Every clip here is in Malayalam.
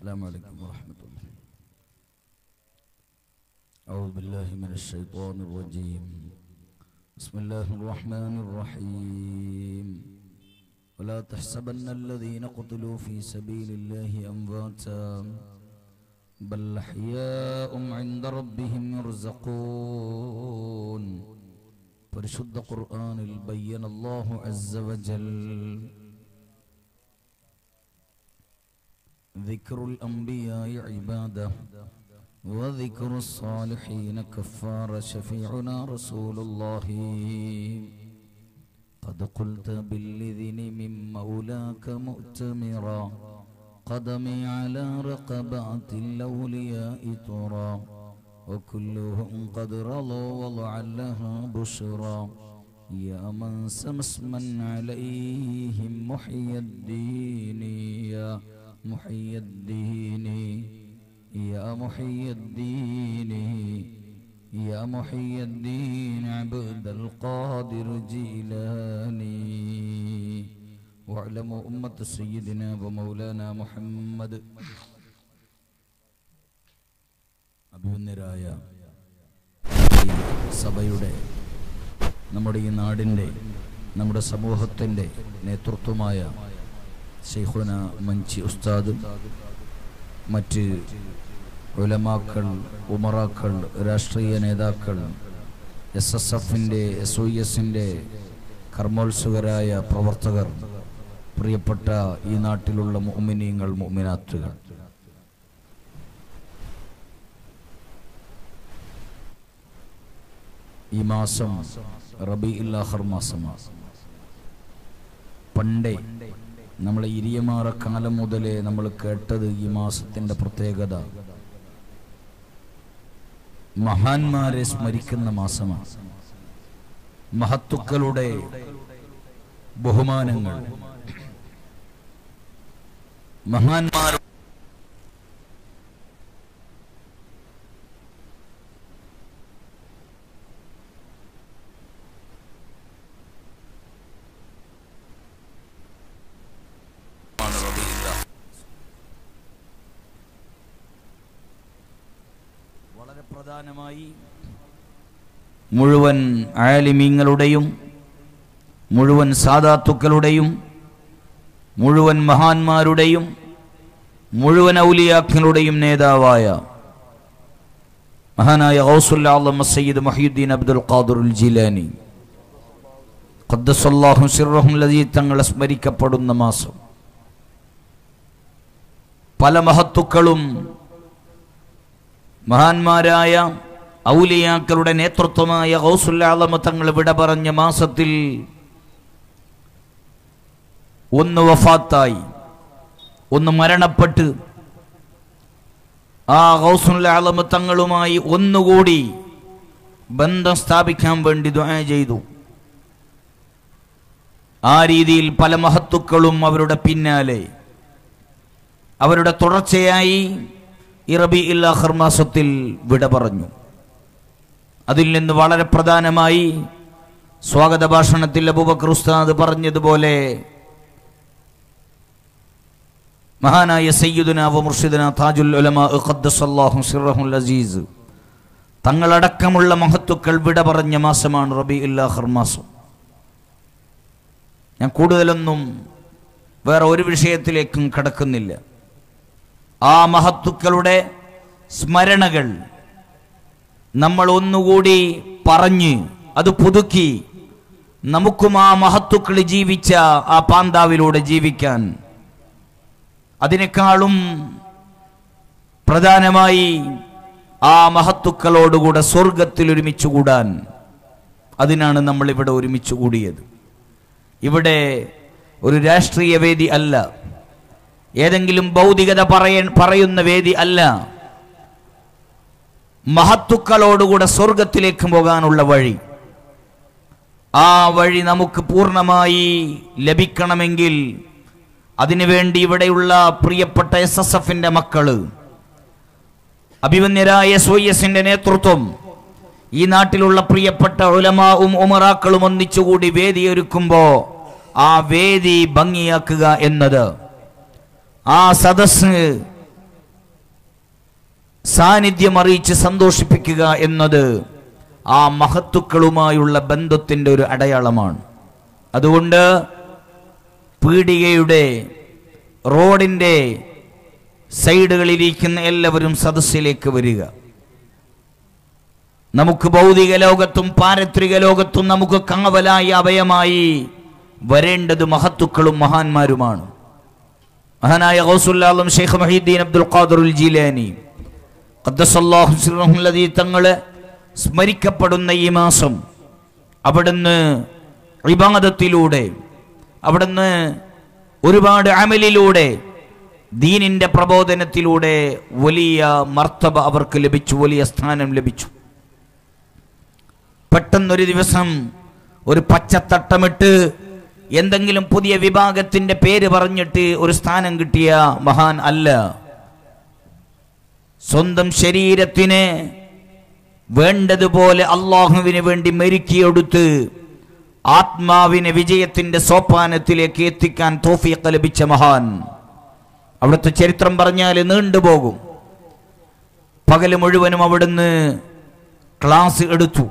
السلام عليكم ورحمة الله. أعوذ بالله من الشيطان الرجيم. بسم الله الرحمن الرحيم. ولا تحسبن الذين قتلوا في سبيل الله أمواتا بل أحياء عند ربهم يرزقون. പരിശുദ്ധ ഖുർആനിൽ ബയ്യന അല്ലാഹു അസ്സ വജൽ ദിക്റുൽ അംബിയാഇ ഇബാദ വദിക്റുസ് സാലിഹീന കഫാറ ശഫീഉനാ റസൂലുള്ളാഹി ഖദ് ഖുൽത ബിൽലിദിനി മിൻ മൗലാക മുഅ്തമിറ ഖദമി അലാ റഖബാതിൽ ഔലിയാഇ തുറാ وكلهم قد رضوا ولعلها بشرى يا من سمسما عليهم محي الدين يا محي الدين يا محي الدين يا محي الدين عبد القادر جيلاني. واعلموا أمة سيدنا ومولانا محمد അഭിമന്യരായ സഭയുടെ, നമ്മുടെ ഈ നാടിൻ്റെ, നമ്മുടെ സമൂഹത്തിൻ്റെ നേതൃത്വമായ ശൈഖുന മഞ്ചി ഉസ്താദും മറ്റ് ഉലമാക്കൾ, ഉമറാക്കൾ, രാഷ്ട്രീയ നേതാക്കൾ, SSF-ൻ്റെ SOS-ൻ്റെ കർമ്മോത്സുകരായ പ്രവർത്തകർ, പ്രിയപ്പെട്ട ഈ നാട്ടിലുള്ള മുഅ്മിനീങ്ങൾ, മുഅ്മിനാത്തുകൾ, ഈ മാസം റബീഉൽ ആഖിർ മാസമാണ്. പണ്ടേ നമ്മൾ ഇരിയമാറ കാലം മുതലേ നമ്മൾ കേട്ടത് ഈ മാസത്തിൻ്റെ പ്രത്യേകത മഹാന്മാരെ സ്മരിക്കുന്ന മാസമാണ്. മഹത്തുക്കളുടെ ബഹുമാനങ്ങൾ, മഹാന്മാരുടെ പ്രധാനമായി മുഴുവൻ ആലിമീങ്ങളുടെയും മുഴുവൻ സാദാത്തുക്കളുടെയും മുഴുവൻ മഹാന്മാരുടെയും മുഴുവൻ ഔലിയാക്കളുടെയും നേതാവായ മഹാനായ ഗൗസുൽ ആലം സയ്യിദ് മുഹിയുദ്ദീൻ അബ്ദുൽ ഖാദിറുൽ ജീലാനി ഖദ്ദസല്ലാഹു സിർറഹു ലദീ തങ്ങളെ സ്മരിക്കപ്പെടുന്ന മാസം. പല മഹത്തുക്കളും മഹാന്മാരായ ഔലിയാക്കളുടെ നേതൃത്വമായ ഗൗസുൽ ആലം തങ്ങൾ വിട പറഞ്ഞ മാസത്തിൽ ഒന്ന് വഫാത്തായി, ഒന്ന് മരണപ്പെട്ട്, ആ ഗൗസുൽ ആലം തങ്ങളുമായി ഒന്നുകൂടി ബന്ധം സ്ഥാപിക്കാൻ വേണ്ടി ദുആ ചെയ്തു. ആ രീതിയിൽ പല മഹത്തുക്കളും അവരുടെ പിന്നാലെ, അവരുടെ തുടർച്ചയായി ഈ റബീഉൽ ആഖിർ മാസത്തിൽ വിട പറഞ്ഞു. അതിൽ നിന്ന് വളരെ പ്രധാനമായി സ്വാഗത ഭാഷണത്തിൽ അബൂബക്കർ ഉസ്താദ് പറഞ്ഞതുപോലെ മഹാനായ സയ്യിദുനാ വ മുർഷിദുനാ താജുൽ ഉലമാ ഖദ്ദസല്ലാഹു സിർറഹുൽ അസീസ് തങ്ങളടക്കമുള്ള മഹത്തുക്കൾ വിട പറഞ്ഞ മാസമാണ് റബീഉൽ ആഖിർ മാസം. ഞാൻ കൂടുതലൊന്നും വേറെ ഒരു വിഷയത്തിലേക്കും കടക്കുന്നില്ല. ആ മഹത്തുക്കളുടെ സ്മരണകൾ നമ്മൾ ഒന്നുകൂടി പറഞ്ഞ് അത് പുതുക്കി നമുക്കും ആ മഹത്തുക്കൾ ജീവിച്ച ആ പാന്താവിലൂടെ ജീവിക്കാൻ, അതിനേക്കാളും പ്രധാനമായി ആ മഹത്തുക്കളോടുകൂടെ സ്വർഗത്തിൽ ഒരുമിച്ച് കൂടാൻ, അതിനാണ് നമ്മളിവിടെ ഒരുമിച്ച് കൂടിയത്. ഇവിടെ ഒരു രാഷ്ട്രീയ വേദി അല്ല, ഏതെങ്കിലും ഭൗതികത പറയുന്ന വേദി അല്ല, മഹത്തുക്കളോടുകൂടെ സ്വർഗത്തിലേക്ക് പോകാനുള്ള വഴി. ആ വഴി നമുക്ക് പൂർണ്ണമായി ലഭിക്കണമെങ്കിൽ അതിനുവേണ്ടി ഇവിടെയുള്ള പ്രിയപ്പെട്ട SSF-ൻ്റെ മക്കള്, അഭിമന്യരായ SOS-ൻ്റെ നേതൃത്വം, ഈ നാട്ടിലുള്ള പ്രിയപ്പെട്ട ഉലമാഉം ഉമറാക്കളും ഒന്നിച്ചുകൂടി വേദിയൊരുക്കുമ്പോൾ ആ വേദി ഭംഗിയാക്കുക എന്നത്, ആ സദസ്സ് സാന്നിധ്യം അറിയിച്ച് സന്തോഷിപ്പിക്കുക എന്നത് ആ മഹത്തുക്കളുമായുള്ള ബന്ധത്തിൻ്റെ ഒരു അടയാളമാണ്. അതുകൊണ്ട് പീടികയുടെ റോഡിൻ്റെ സൈഡുകളിലിരിക്കുന്ന എല്ലാവരും സദസ്സിലേക്ക് വരിക. നമുക്ക് ഭൗതിക ലോകത്തും പാരത്രിക ലോകത്തും നമുക്ക് കാവലായി അഭയമായി വരേണ്ടത് മഹത്തുക്കളും മഹാന്മാരുമാണ്. മഹാനായ ഗൗസുൽ ആലം ശൈഖ് മൊഹീദ്ദീൻ അബ്ദുൽ ഖാദിറുൽ ജീലാനി ഖദ്ദസല്ലാഹു സിറഹുൽ ലദീ തങ്ങളെ സ്മരിക്കപ്പെടുന്ന ഈ മാസം അവിടുന്ന് ഇബാദത്തിലൂടെ, അവിടുന്ന് ഒരുപാട് അമലിലൂടെ, ദീനിൻ്റെ പ്രബോധനത്തിലൂടെ വലിയ മർത്തബ അവർക്ക് ലഭിച്ചു, വലിയ സ്ഥാനം ലഭിച്ചു. പെട്ടെന്നൊരു ദിവസം ഒരു പച്ചത്തട്ടമിട്ട് എന്തെങ്കിലും പുതിയ വിഭാഗത്തിൻ്റെ പേര് പറഞ്ഞിട്ട് ഒരു സ്ഥാനം കിട്ടിയ മഹാൻ അല്ല. സ്വന്തം ശരീരത്തിന് വേണ്ടതുപോലെ അള്ളാഹുവിന് വേണ്ടി മെരുക്കിയെടുത്ത് ആത്മാവിനെ വിജയത്തിൻ്റെ സോപാനത്തിലേക്ക് എത്തിക്കാൻ തൗഫീഖ് ലഭിച്ച മഹാൻ. അവിടുത്തെ ചരിത്രം പറഞ്ഞാൽ നീണ്ടുപോകും. പകൽ മുഴുവനും അവിടുന്ന് ക്ലാസ് എടുത്തു,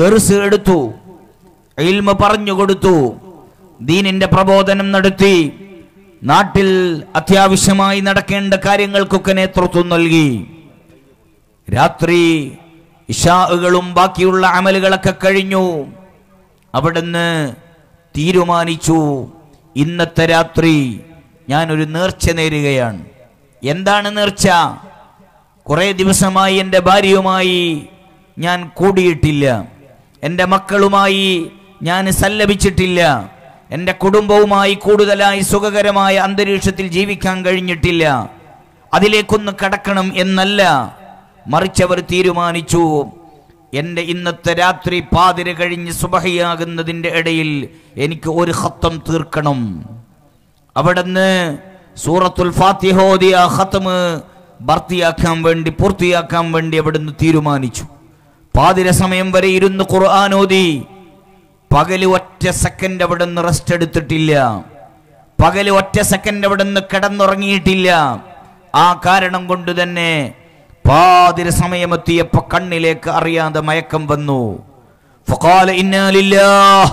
ദർസ് എടുത്തു, ഇൽമ പറഞ്ഞു കൊടുത്തു, ദീനിൻ്റെ പ്രബോധനം നടത്തി, നാട്ടിൽ അത്യാവശ്യമായി നടക്കേണ്ട കാര്യങ്ങൾക്കൊക്കെ നേതൃത്വം നൽകി. രാത്രി ഇശാഉകളും ബാക്കിയുള്ള അമലുകളൊക്കെ കഴിഞ്ഞു. അവിടുന്ന് തീരുമാനിച്ചു, ഇന്നത്തെ രാത്രി ഞാനൊരു നേർച്ച നേരുകയാണ്. എന്താണ് നേർച്ച? കുറേ ദിവസമായി എൻ്റെ ഭാര്യയുമായി ഞാൻ കൂടിയിട്ടില്ല, എൻ്റെ മക്കളുമായി ഞാൻ സല്ലപിച്ചിട്ടില്ല, എൻ്റെ കുടുംബവുമായി കൂടുതലായി സുഖകരമായ അന്തരീക്ഷത്തിൽ ജീവിക്കാൻ കഴിഞ്ഞിട്ടില്ല. അതിലേക്കൊന്ന് കടക്കണം എന്നല്ല, മറിച്ചവർ തീരുമാനിച്ചു, എൻ്റെ ഇന്നത്തെ രാത്രി പാതിര കഴിഞ്ഞ് സുബഹിയാകുന്നതിൻ്റെ ഇടയിൽ എനിക്ക് ഒരു ഖത്തം തീർക്കണം. അവിടുന്ന് സൂറത്തുൽ ഫാത്തിഹ ഓതിയ ഖത്തമ് പൂർത്തിയാക്കാൻ വേണ്ടി അവിടുന്ന് തീരുമാനിച്ചു. പാതിര സമയം വരെ ഇരുന്ന് ഖുർആൻ ഓതി. പകല് ഒറ്റ സെക്കൻഡ് അവിടുന്ന് റെസ്റ്റ് എടുത്തിട്ടില്ല, പകല് ഒറ്റ സെക്കൻഡ് അവിടുന്ന് കിടന്നുറങ്ങിയിട്ടില്ല. ആ കാരണം കൊണ്ട് തന്നെ പാതിര സമയമെത്തിയപ്പോൾ കണ്ണിലേക്ക് അറിയാതെ മയക്കം വന്നു. ഫഖാല ഇന്നാ ലില്ലാഹ്.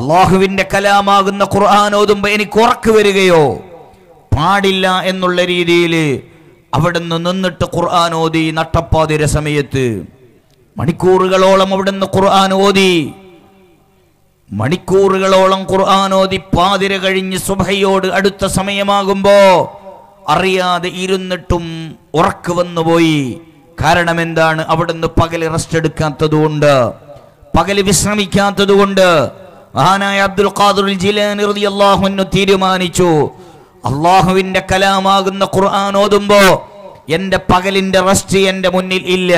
അള്ളാഹുവിൻ്റെ കലാമാകുന്ന ഖുർആൻ ഓതുമ്പോൾ എനിക്ക് ഉറക്ക് വരികയോ പാടില്ല എന്നുള്ള രീതിയിൽ അവിടുന്ന് നിന്നിട്ട് ഖുർആൻ ഓതി. നട്ടപ്പാതിര സമയത്ത് മണിക്കൂറുകളോളം അവിടുന്ന് ഖുർആൻ ഓതി, മണിക്കൂറുകളോളം ഖുർആൻ ഓതി. പാതിര കഴിഞ്ഞ് സുബഹയോട് അടുത്ത സമയമാകുമ്പോൾ അറിയാതെ ഇരുന്നിട്ടും ഉറക്ക് വന്നുപോയി. കാരണം എന്താണ്? അവിടുന്ന് പകൽ റെസ്റ്റ് എടുക്കാത്തതുകൊണ്ട്, പകൽ വിശ്രമിക്കാത്തതുകൊണ്ട്. മഹാനായ അബ്ദുൽ ഖാദിറുൽ ജിലാനി റളിയല്ലാഹു അൻഹു തീരുമാനിച്ചു, അള്ളാഹുവിൻ്റെ കലാമാകുന്ന ഖുർആൻ ഓതുമ്പോൾ എൻ്റെ പകലിൻ്റെ റെസ്റ്റ് എൻ്റെ മുന്നിൽ ഇല്ല,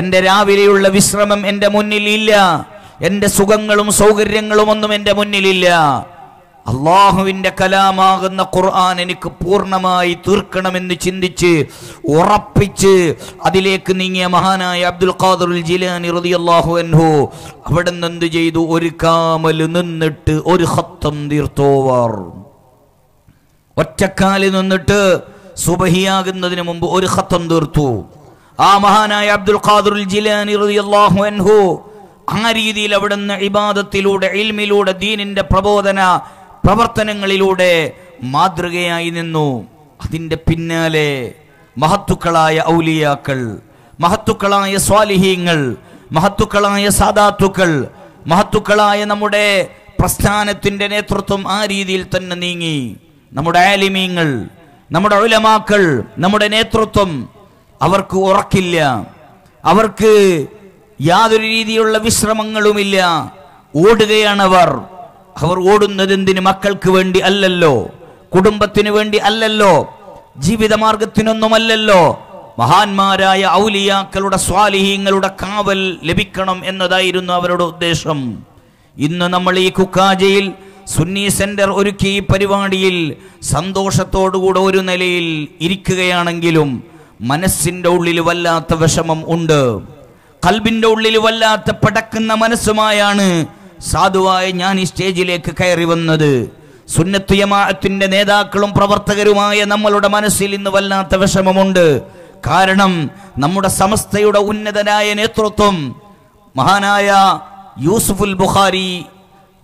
എൻ്റെ രാവിലെയുള്ള വിശ്രമം എൻ്റെ മുന്നിൽ ഇല്ല, എൻ്റെ സുഖങ്ങളും സൗകര്യങ്ങളും ഒന്നും എൻ്റെ മുന്നിലില്ല. അള്ളാഹുവിൻ്റെ കലാമാകുന്ന ഖുർആൻ എനിക്ക് പൂർണ്ണമായി തീർക്കണമെന്ന് ചിന്തിച്ച് ഉറപ്പിച്ച് അതിലേക്ക് നീങ്ങിയ മഹാനായ അബ്ദുൽ ഖാദിറുൽ ജിലാനി റളിയല്ലാഹു അൻഹു അവിടെ നിന്ന് എന്ത് ചെയ്തു? ഒരു കാമൽ നിന്നിട്ട് ഒരു ഖത്തം തീർത്തോവർ. ഒറ്റക്കാലിൽ നിന്നിട്ട് സുബഹിയാകുന്നതിന് മുമ്പ് ഒരു ഖത്തം തീർത്തു. ആ മഹാനായ അബ്ദുൽ ഖാദിറുൽ ജിലാനി റളിയല്ലാഹു അൻഹു ആ രീതിയിൽ അവിടുന്ന് ഇബാദത്തിലൂടെ, ഇൽമിലൂടെ, ദീനിൻ്റെ പ്രബോധന പ്രവർത്തനങ്ങളിലൂടെ മാതൃകയായി നിന്നു. അതിൻ്റെ പിന്നാലെ മഹത്തുക്കളായ ഔലിയാക്കൾ, മഹത്തുക്കളായ സ്വാലിഹീങ്ങൾ, മഹത്തുക്കളായ സാദാത്തുക്കൾ, മഹത്തുക്കളായ നമ്മുടെ പ്രസ്ഥാനത്തിൻ്റെ നേതൃത്വം ആ രീതിയിൽ തന്നെ നീങ്ങി. നമ്മുടെ ആലിമീങ്ങൾ, നമ്മുടെ ഉലമാക്കൾ, നമ്മുടെ നേതൃത്വം, അവർക്ക് ഉറക്കില്ല, അവർക്ക് യാതൊരു രീതിയിലുള്ള വിശ്രമങ്ങളുമില്ല. ഓടുകയാണവർ. അവർ ഓടുന്നതെന്തിന്? മക്കൾക്ക് വേണ്ടി അല്ലല്ലോ, കുടുംബത്തിന് വേണ്ടി അല്ലല്ലോ, ജീവിതമാർഗത്തിനൊന്നുമല്ലല്ലോ. മഹാന്മാരായ ഔലിയാക്കളുടെ, സ്വാലിഹീങ്ങളുടെ കാവൽ ലഭിക്കണം എന്നതായിരുന്നു അവരുടെ ഉദ്ദേശം. ഇന്ന് നമ്മൾ ഈ കുക്കാജയിൽ സുന്നി സെന്റർ ഒരുക്കി ഈ പരിപാടിയിൽ സന്തോഷത്തോടുകൂടെ ഒരു നിലയിൽ ഇരിക്കുകയാണെങ്കിലും മനസ്സിൻ്റെ ഉള്ളിൽ വല്ലാത്ത വിഷമം ഉണ്ട്. കൽബിൻ്റെ ഉള്ളിൽ വല്ലാത്ത പടക്കുന്ന മനസ്സുമായാണ് സാധുവായ ഞാൻ ഈ സ്റ്റേജിലേക്ക് കയറി വന്നത്. സുന്നത്ത് ജമാഅത്തിൻ്റെ നേതാക്കളും പ്രവർത്തകരുമായ നമ്മളുടെ മനസ്സിൽ ഇന്ന് വല്ലാത്ത വിഷമമുണ്ട്. Karanam, Namuda Samastayuda Unnadanaya Netrutum, Mahanaya, Yusuful Bukhari,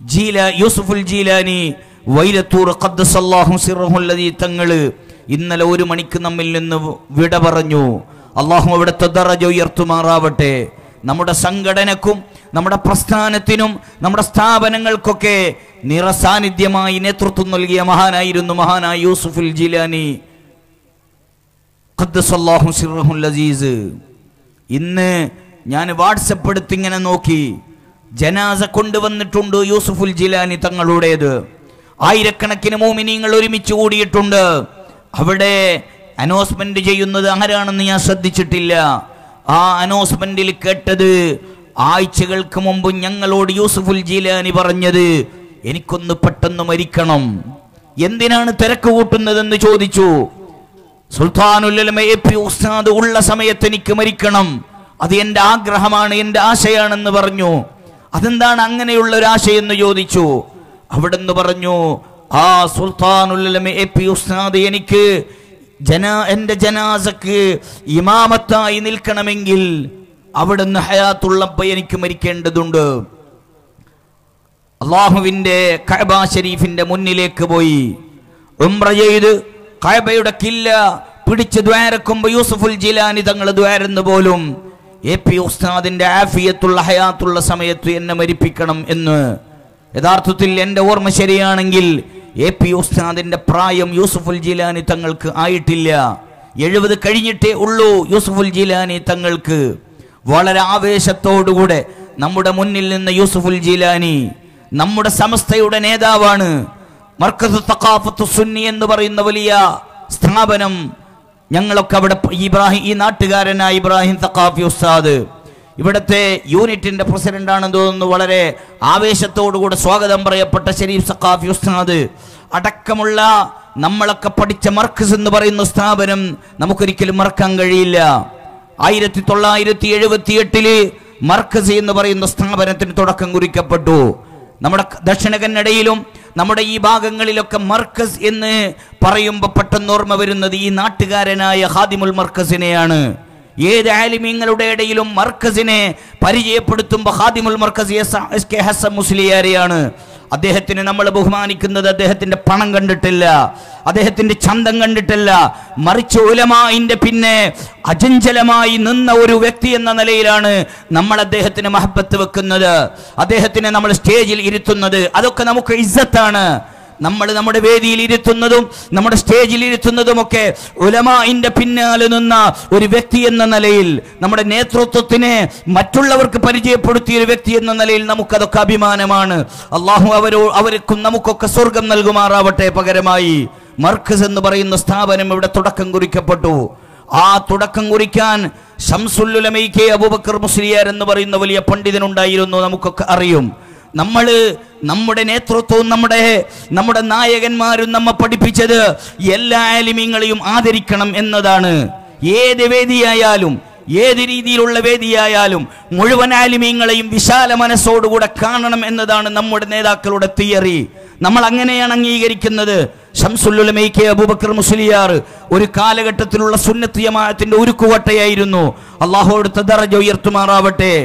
Jila, Yusuful Jilani, Waidatur Qaddasallahu Sirrahul Ladhi Tangalu, Innala Oru Manikkamil Ninnu Vida Paranju, Allahu Avidutte Daraja Uyartumaravate, Namude Sanghadanakum, Namude Prasthanathinum, Namude Sthapanangalkkokke, Nirasanidhyamayi Netrutham Nalkiya Mahanayirunnu Mahana Yusuful Jilani. Qaddasallahu Sirrahul Aziz. Inne Njan WhatsApp eduthu ingane nokki, Janaza konduvannittundu Yusuful Jilani thangaludeyathu. Aayirakkanakinu moomineengal orimichu koodiyittundu. Avide announcement cheyyunnathu aaranennu njan shradhichittilla. Aa announcement-il kettathu aaychakkalkku munpu ñangalodu Yusuful Jilani paranjathu enikkonnu pettennu marikkanam. Enthinanu thirakku kootunnathennu chodhichu. Sultanul Ulama AP Ustad Ulla Samayathe enikku marikanam. അത് എൻ്റെ ആഗ്രഹമാണ് എൻ്റെ ആശയാണെന്ന് പറഞ്ഞു. അതെന്താണ് അങ്ങനെയുള്ള ഒരു ആശയെന്ന് ചോദിച്ചു. അവിടെന്ന് പറഞ്ഞു ആ സുൽത്താനുൽ ഉലമ എപി ഉസ്താദ് എനിക്ക് എൻ്റെ ജനാസക്ക് ഇമാമത്തായി നിൽക്കണമെങ്കിൽ അവിടെന്ന് ഹയാത്തുള്ളപ്പോൾ എനിക്ക് മരിക്കേണ്ടതുണ്ട്. അല്ലാഹുവിൻ്റെ കഅബ ശരീഫിൻ്റെ മുന്നിലേക്ക് പോയി ഉംറ ചെയ്തു കഅബയുടെ കില്ല പിടിച്ച് ദ്വാരക്കുമ്പോൾ യൂസുഫുൽ ജിലാനി തങ്ങൾ ദ്വാരന്ന് പോലും എപി ഉസ്താദിന്റെ ആഫിയത്തുള്ള ഹയാത്തുള്ള സമയത്ത് എന്നെ മരിപ്പിക്കണം എന്ന്. യഥാർത്ഥത്തിൽ എൻ്റെ ഓർമ്മ ശരിയാണെങ്കിൽ എപി ഉസ്താദിന്റെ പ്രായം യൂസുഫുൽ ജിലാനി തങ്ങൾക്ക് ആയിട്ടില്ല, 70 കഴിഞ്ഞിട്ടേ ഉള്ളൂ. യൂസുഫുൽ ജിലാനി തങ്ങൾക്ക് വളരെ ആവേശത്തോടുകൂടെ നമ്മുടെ മുന്നിൽ നിന്ന് യൂസുഫുൽ ജിലാനി നമ്മുടെ സമസ്തയുടെ നേതാവാണ്, മർക്കസ് തഖാഫത്ത് സുന്നി എന്ന് പറയുന്ന വലിയ സ്ഥാപനം. ഞങ്ങളൊക്കെ അവിടെ ഇബ്രാഹിം ഈ നാട്ടുകാരനായ ഇബ്രാഹിം തഖാഫി ഉസ്താദ് ഇവിടുത്തെ യൂണിറ്റിന്റെ പ്രസിഡന്റ് ആണെന്ന് തോന്നുന്നു. വളരെ ആവേശത്തോടുകൂടെ സ്വാഗതം പറയപ്പെട്ട ഷരീഫ് സഖാഫി ഉസ്താദ് അടക്കമുള്ള നമ്മളൊക്കെ പഠിച്ച മർക്കസ് എന്ന് പറയുന്ന സ്ഥാപനം നമുക്കൊരിക്കലും മറക്കാൻ കഴിയില്ല. 1978-ല് മർക്കസ് എന്ന് പറയുന്ന സ്ഥാപനത്തിന് തുടക്കം കുറിക്കപ്പെട്ടു. നമ്മുടെ ദക്ഷിണ കന്നഡയിലും നമ്മുടെ ഈ ഭാഗങ്ങളിലൊക്കെ മർക്കസ് എന്ന് പറയുമ്പോൾ പെട്ടെന്ന് ഓർമ്മ വരുന്നത് ഈ നാട്ടുകാരനായ ഹാദിമുൽ മർക്കസിനെയാണ്. ഏത് ആലിമീങ്ങളുടെ ഇടയിലും മർക്കസിനെ പരിചയപ്പെടുത്തുമ്പോൾ ഹാദിമുൽ മർക്കസ് എസ് കെ ഹസൻ മുസ്ലിയാരെയാണ്. അദ്ദേഹത്തിന് നമ്മൾ ബഹുമാനിക്കുന്നത് അദ്ദേഹത്തിൻ്റെ പണം കണ്ടിട്ടില്ല, അദ്ദേഹത്തിൻ്റെ ചന്തം കണ്ടിട്ടില്ല, മറിച്ച് ഉലമാഇന്റെ പിന്നെ അചഞ്ചലമായി നിന്ന ഒരു വ്യക്തി എന്ന നിലയിലാണ് നമ്മൾ അദ്ദേഹത്തിന് മഹബത്ത് വെക്കുന്നത്, അദ്ദേഹത്തിനെ നമ്മൾ സ്റ്റേജിൽ ഇരുത്തുന്നത്. അതൊക്കെ നമുക്ക് ഇസ്സത്താണ്. നമ്മൾ നമ്മുടെ വേദിയിൽ ഇരുത്തുന്നതും നമ്മുടെ സ്റ്റേജിൽ ഇരുത്തുന്നതുമൊക്കെ ഉലമാഇന്റെ പിന്നാലെ നിന്ന ഒരു വ്യക്തി എന്ന നിലയിൽ, നമ്മുടെ നേതൃത്വത്തിനെ മറ്റുള്ളവർക്ക് പരിചയപ്പെടുത്തിയ ഒരു വ്യക്തി എന്ന നിലയിൽ നമുക്കതൊക്കെ അഭിമാനമാണ്. അള്ളാഹു അവർക്കും നമുക്കൊക്കെ സ്വർഗം നൽകുമാറാവട്ടെ. പകരമായി മർക്കസ് എന്ന് പറയുന്ന സ്ഥാപനം ഇവിടെ തുടക്കം കുറിക്കപ്പെട്ടു. ആ തുടക്കം കുറിക്കാൻ ശംസുൽ ഉലമ കെ അബൂബക്കർ മുസ്ലിയാർ എന്ന് പറയുന്ന വലിയ പണ്ഡിതനുണ്ടായിരുന്നു, നമുക്കൊക്കെ അറിയും. നമ്മൾ നമ്മുടെ നേതൃത്വവും നമ്മുടെ നായകന്മാരും നമ്മെ പഠിപ്പിച്ചത് എല്ലാ ആലിമീങ്ങളെയും ആദരിക്കണം എന്നതാണ്. ഏത് വേദിയായാലും ഏത് രീതിയിലുള്ള വേദിയായാലും മുഴുവൻ ആലിമീങ്ങളെയും വിശാല മനസ്സോടുകൂടെ കാണണം എന്നതാണ് നമ്മുടെ നേതാക്കളുടെ തിയറി. നമ്മൾ അങ്ങനെയാണ് അംഗീകരിക്കുന്നത്. ശംസുൽ ഉലമ കെ അബൂബക്കർ മുസ്ലിയാർ ഒരു കാലഘട്ടത്തിലുള്ള സുന്നത്ത് ജമാഅത്തിന്റെ ഉരുക്കുകട്ടയായിരുന്നു. അല്ലാഹുവിന്റെ ദറജ ഉയർത്തുമാറാവട്ടെ.